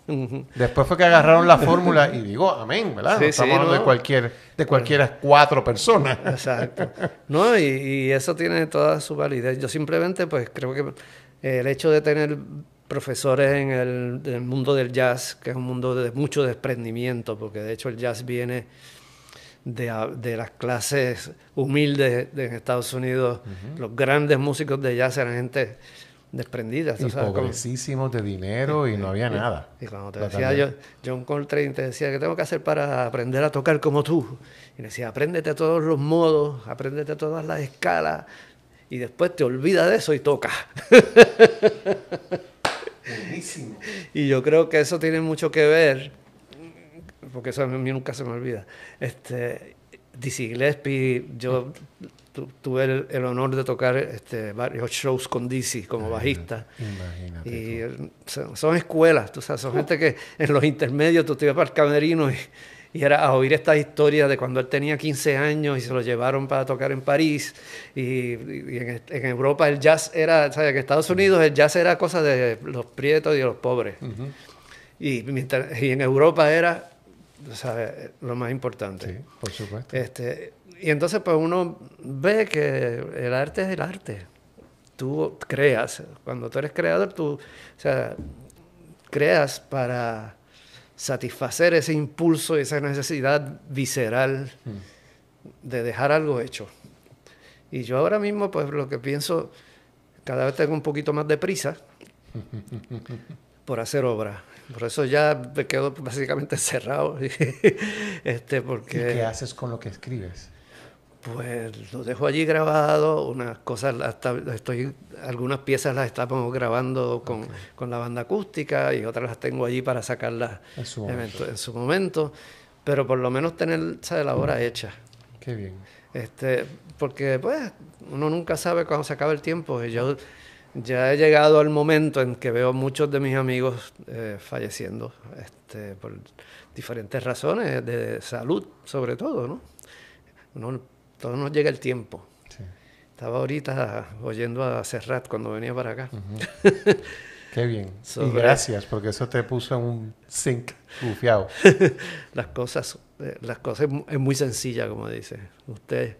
Después fue que agarraron la fórmula y digo, amén, ¿verdad? Sí, no estamos hablando, ¿no?, de cualquiera cuatro personas. Exacto. No, y eso tiene toda su validez. Yo simplemente, pues, creo que el hecho de tener profesores en el mundo del jazz, que es un mundo de mucho desprendimiento, porque de hecho el jazz viene de las clases humildes de Estados Unidos. Los grandes músicos de jazz eran gente desprendida, y pobrecísimos de dinero, y no había nada. Y cuando te decía yo, John Coltrane te decía, ¿qué tengo que hacer para aprender a tocar como tú? Y le decía, apréndete todos los modos, apréndete todas las escalas, y después te olvidas de eso y tocas. Buenísimo. Y yo creo que eso tiene mucho que ver, porque eso a mí nunca se me olvida. Dizzy Gillespie, yo tuve el honor de tocar varios shows con Dizzy como bajista. Imagínate. Y son escuelas, tú sabes, son gente que en los intermedios tú te ibas para el camerino y era a oír estas historias de cuando él tenía 15 años y se lo llevaron para tocar en París. Y en Europa el jazz era, ¿sabes? En Estados Unidos el jazz era cosa de los prietos y de los pobres. Uh-huh. Y en Europa era, ¿sabes?, lo más importante. Sí, por supuesto. Y entonces pues uno ve que el arte es el arte. Tú creas, cuando tú eres creador, tú, o sea, creas para satisfacer ese impulso y esa necesidad visceral de dejar algo hecho. Y yo ahora mismo pues lo que pienso, cada vez tengo un poquito más de prisa por hacer obra. Por eso ya me quedo básicamente encerrado. Porque... ¿Y qué haces con lo que escribes? Pues lo dejo allí grabado, unas cosas algunas piezas las estamos grabando con la banda acústica y otras las tengo allí para sacarlas en su momento, pero por lo menos tener, ¿sabes?, la obra hecha. Qué bien. Porque pues uno nunca sabe cuándo se acaba el tiempo. Yo ya he llegado al momento en que veo muchos de mis amigos falleciendo por diferentes razones de salud, sobre todo, ¿no? Todo nos llega el tiempo. Sí. Estaba ahorita oyendo a Serrat cuando venía para acá. Uh-huh. Qué bien. Y gracias, porque eso te puso en un zinc bufiado. Las cosas es muy sencilla, como dice usted.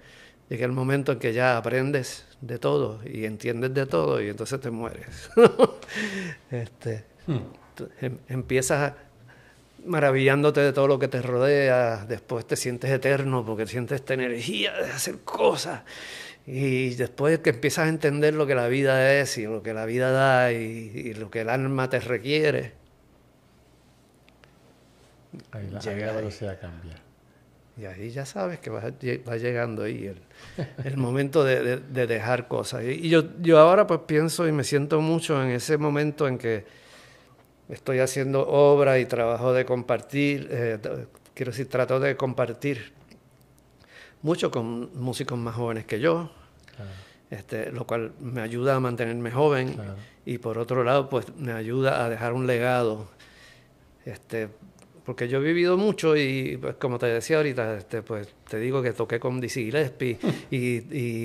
Llega el momento en que ya aprendes de todo y entiendes de todo y entonces te mueres. Empiezas maravillándote de todo lo que te rodea, después te sientes eterno porque sientes esta energía de hacer cosas y después que empiezas a entender lo que la vida es y lo que la vida da y lo que el alma te requiere. Ahí la velocidad cambia. Y ahí ya sabes que va llegando ahí el momento de dejar cosas. Y yo ahora pues pienso y me siento mucho en ese momento en que estoy haciendo obra y trabajo de compartir, trato de compartir mucho con músicos más jóvenes que yo, claro, lo cual me ayuda a mantenerme joven, claro, y por otro lado pues me ayuda a dejar un legado, porque yo he vivido mucho y, pues, como te decía ahorita, pues te digo que toqué con Dizzy Gillespie. Hay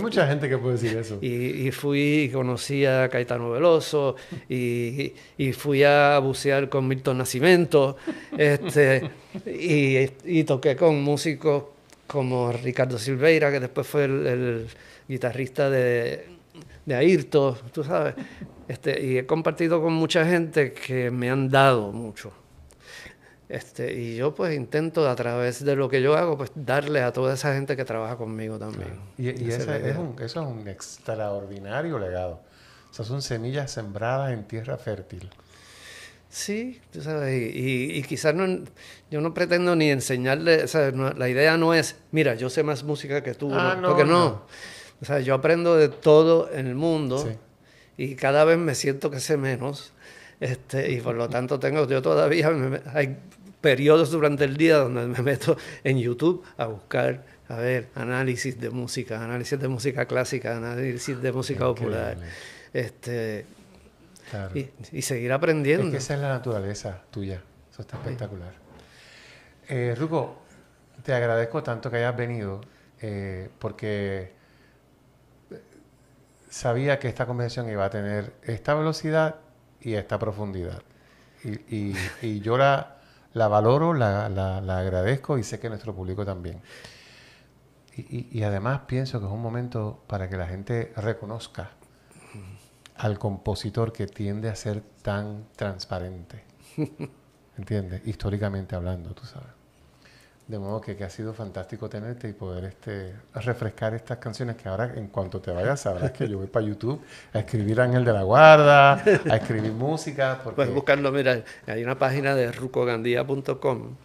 mucha gente que puede decir eso. Y conocí a Caetano Veloso, y fui a bucear con Milton Nascimento, y toqué con músicos como Ricardo Silveira, que después fue el guitarrista de Ayrton, tú sabes. Y he compartido con mucha gente que me han dado mucho. Y yo pues intento a través de lo que yo hago pues darle a toda esa gente que trabaja conmigo también. Claro. Y eso es un extraordinario legado. O sea, son semillas sembradas en tierra fértil. Sí, tú sabes, y quizás yo no pretendo ni enseñarle, ¿sabes? No, la idea no es, mira, yo sé más música que tú, porque no. O sea, yo aprendo de todo en el mundo, sí, y cada vez me siento que sé menos. Y por lo tanto yo todavía hay periodos durante el día donde me meto en YouTube a buscar A ver, análisis de música, análisis de música clásica, análisis de música popular. Claro. Y seguir aprendiendo. Es que esa es la naturaleza tuya. Eso está espectacular. Ruco, te agradezco tanto que hayas venido, porque sabía que esta conversación iba a tener esta velocidad y esta profundidad. Y yo la valoro, la agradezco, y sé que nuestro público también. Y además pienso que es un momento para que la gente reconozca al compositor que tiende a ser tan transparente. ¿Entiendes? Históricamente hablando, tú sabes. De modo que ha sido fantástico tenerte y poder refrescar estas canciones, que ahora, en cuanto te vayas, sabrás que yo voy para YouTube a escribir Ángel de la Guarda, a escribir música. Porque... Puedes buscarlo, mira, hay una página de rucogandía.com.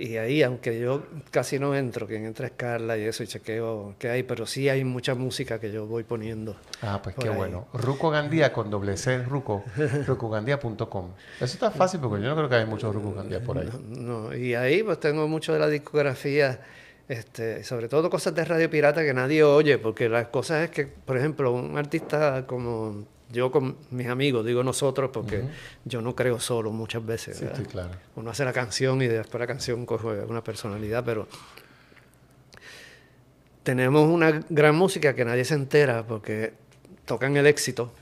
Y ahí, aunque yo casi no entro, quien entra es Carla y eso, y chequeo qué hay, pero sí hay mucha música que yo voy poniendo. Ah, pues qué ahí. Bueno. Ruco Gandía, con doble C, Ruco, rucogandía.com. Eso está fácil, porque yo no creo que haya muchos Ruco Gandía por ahí. No, y ahí pues tengo mucho de la discografía, sobre todo cosas de Radio Pirata que nadie oye, porque las cosas es que, por ejemplo, un artista como yo con mis amigos, digo nosotros, porque yo no creo solo muchas veces. Sí, estoy claro. Uno hace la canción y después de la canción coge una personalidad, pero tenemos una gran música que nadie se entera porque tocan el éxito.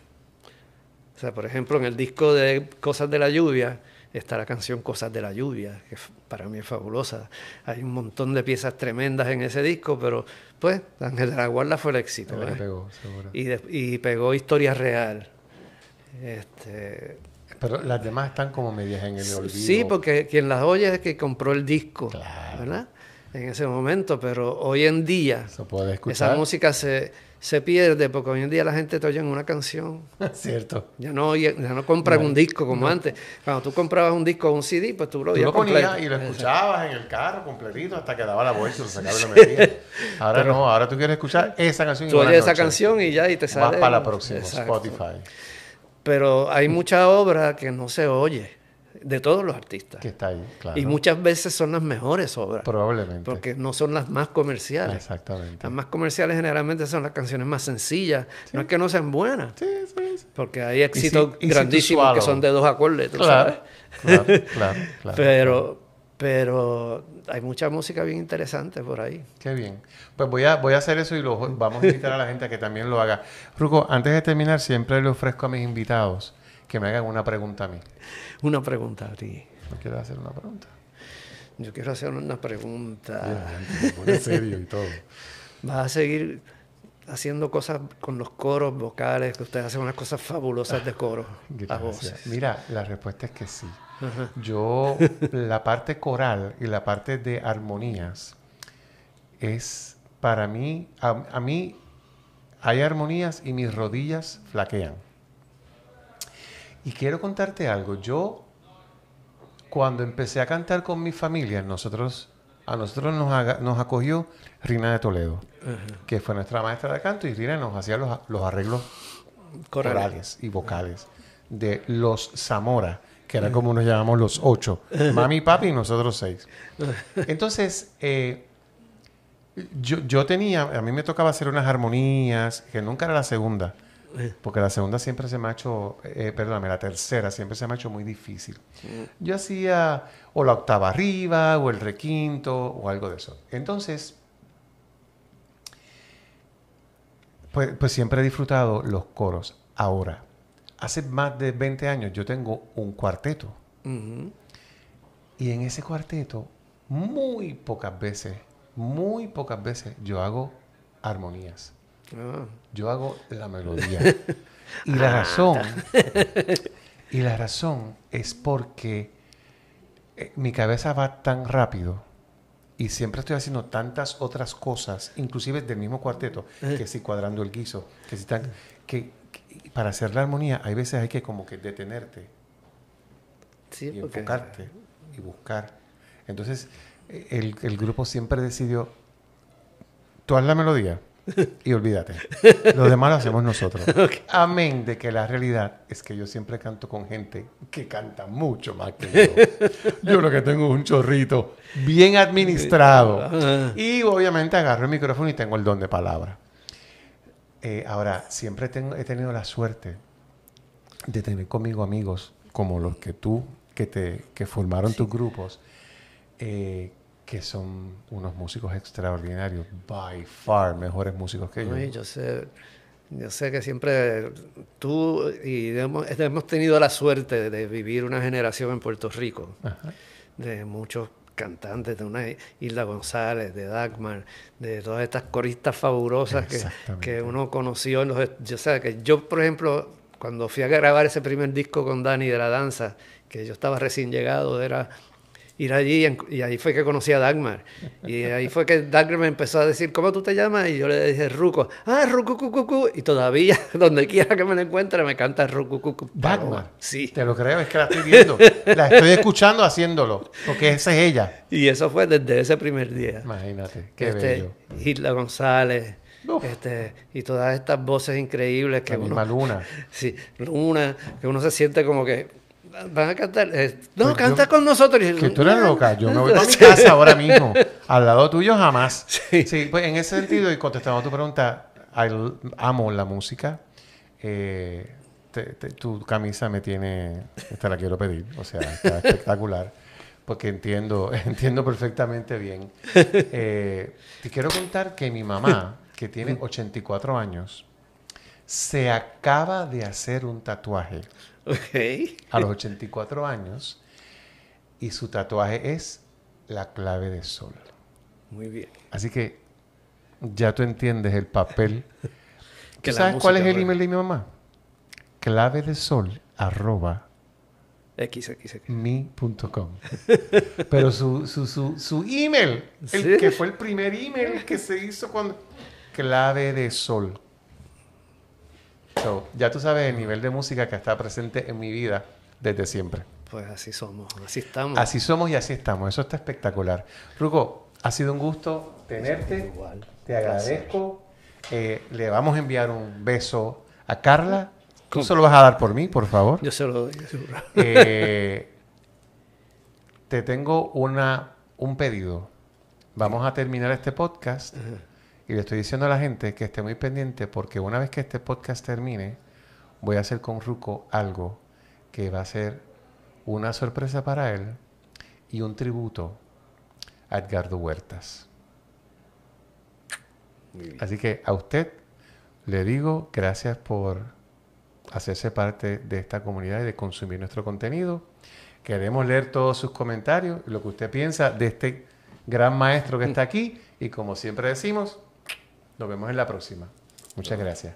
O sea, por ejemplo, en el disco de Cosas de la Lluvia está la canción Cosas de la Lluvia, que para mí es fabulosa. Hay un montón de piezas tremendas en ese disco, pero pues Ángel de la Guarda fue el éxito. El que pegó, seguro. Y pegó Historia Real. Pero las demás están como medias en el olvido. Sí, porque quien las oye es que compró el disco, claro, ¿verdad? En ese momento, pero hoy en día esa música se pierde, porque hoy en día la gente te oye en una canción. Cierto. Ya no compran un disco como antes. Cuando tú comprabas un disco o un CD, pues tú lo ponías y lo escuchabas en el carro completito hasta que daba la vuelta y lo sacaba y lo metías. Ahora no, ahora tú quieres escuchar esa canción. Tú oyes esa canción y ya, y te sale. Vas para la próxima, Spotify. Pero hay mucha obra que no se oye, de todos los artistas. Que está ahí, claro. Y muchas veces son las mejores obras. Probablemente. Porque no son las más comerciales. Exactamente. Las más comerciales generalmente son las canciones más sencillas. Sí. No es que no sean buenas. Sí, sí, sí. Porque hay éxitos grandísimos que son de 2 acordes, ¿tú sabes? Claro. Pero hay mucha música bien interesante por ahí. Qué bien. Pues voy a hacer eso y vamos a invitar a la gente a que también lo haga. Ruco, antes de terminar, siempre le ofrezco a mis invitados que me hagan una pregunta a mí. Una pregunta a ti. ¿No quieres hacer una pregunta? Yo quiero hacer una pregunta. Me pone serio y todo. ¿Vas a seguir haciendo cosas con los coros vocales? Que ustedes hacen unas cosas fabulosas de coros a voces. Mira, la respuesta es que sí. Ajá. Yo, la parte coral y la parte de armonías es, para mí, a mí hay armonías y mis rodillas flaquean. Y quiero contarte algo. Yo, cuando empecé a cantar con mi familia, a nosotros nos acogió Rina de Toledo, uh-huh, que fue nuestra maestra de canto, y Rina nos hacía los arreglos corales y vocales de los Zamora, que era como nos llamamos los 8. Mami, papi y nosotros 6. Entonces, a mí me tocaba hacer unas armonías, que nunca era la segunda. Porque la segunda siempre se me ha hecho... perdóname, la tercera siempre se me ha hecho muy difícil. Yo hacía o la octava arriba, o el requinto, o algo de eso. Entonces, pues siempre he disfrutado los coros. Ahora, hace más de 20 años yo tengo un cuarteto. Uh-huh. Y en ese cuarteto, muy pocas veces yo hago armonías. Yo hago la melodía. Y la razón es porque mi cabeza va tan rápido y siempre estoy haciendo tantas otras cosas, inclusive del mismo cuarteto, que si cuadrando el guiso, que para hacer la armonía hay veces hay que como que detenerte, sí, y enfocarte y buscar. Entonces el grupo siempre decidió, tú haz la melodía. Y olvídate. Lo demás lo hacemos nosotros. Okay. Amén de que la realidad es que yo siempre canto con gente que canta mucho más que yo. Yo lo que tengo es un chorrito bien administrado. Y obviamente agarro el micrófono y tengo el don de palabra. Ahora, siempre he tenido la suerte de tener conmigo amigos como los que tú, que formaron tus grupos, que son unos músicos extraordinarios, by far, mejores músicos que yo. Yo sé que siempre tú y hemos tenido la suerte de vivir una generación en Puerto Rico, ajá, de muchos cantantes, de una Isla González, de Dagmar, de todas estas coristas fabulosas que uno conoció. Yo, por ejemplo, cuando fui a grabar ese primer disco con Dani de la danza, que yo estaba recién llegado, era ir allí, y ahí fue que conocí a Dagmar. Y ahí fue que Dagmar me empezó a decir, ¿cómo tú te llamas? Y yo le dije, Ruco. Ah, Rucucucucu. Y todavía, donde quiera que me lo encuentre, me canta Rucucucu. ¿Dagmar? Sí. Te lo creo, es que la estoy viendo. La estoy escuchando haciéndolo, porque esa es ella. Y eso fue desde ese primer día. Imagínate, qué bello. Isla González. Y todas estas voces increíbles que uno... La misma Luna. Sí, Luna, que uno se siente como que... Van a cantar. No, pues canta con nosotros. Que tú eres loca. Yo me voy a mi casa ahora mismo. Al lado tuyo jamás. Sí. Sí, pues en ese sentido, y contestando a tu pregunta, amo la música. Tu camisa me tiene... Te la quiero pedir. O sea, está espectacular. Porque entiendo perfectamente bien. Te quiero contar que mi mamá, que tiene 84 años, se acaba de hacer un tatuaje. Okay. A los 84 años, y su tatuaje es la clave de sol. Muy bien. Así que ya tú entiendes el papel. ¿Tú sabes cuál es el email de mi mamá? clavedesol@mi.com. Pero su email, ¿sí? El que fue el primer email que se hizo cuando... Clave de sol. So, ya tú sabes el nivel de música que está presente en mi vida desde siempre. Pues así somos, así estamos. Así somos y así estamos. Eso está espectacular. Ruco, ha sido un gusto tenerte. Igual. Te agradezco. Le vamos a enviar un beso a Carla. ¿Tú se lo vas a dar por mí, por favor? Yo se lo doy. Te tengo un pedido. Vamos a terminar este podcast. Uh-huh. Y le estoy diciendo a la gente que esté muy pendiente, porque una vez que este podcast termine, voy a hacer con Ruco algo que va a ser una sorpresa para él y un tributo a Edgardo Huertas. Así que a usted le digo gracias por hacerse parte de esta comunidad y de consumir nuestro contenido. Queremos leer todos sus comentarios, lo que usted piensa de este gran maestro que está aquí. Y como siempre decimos... Nos vemos en la próxima. Muchas gracias.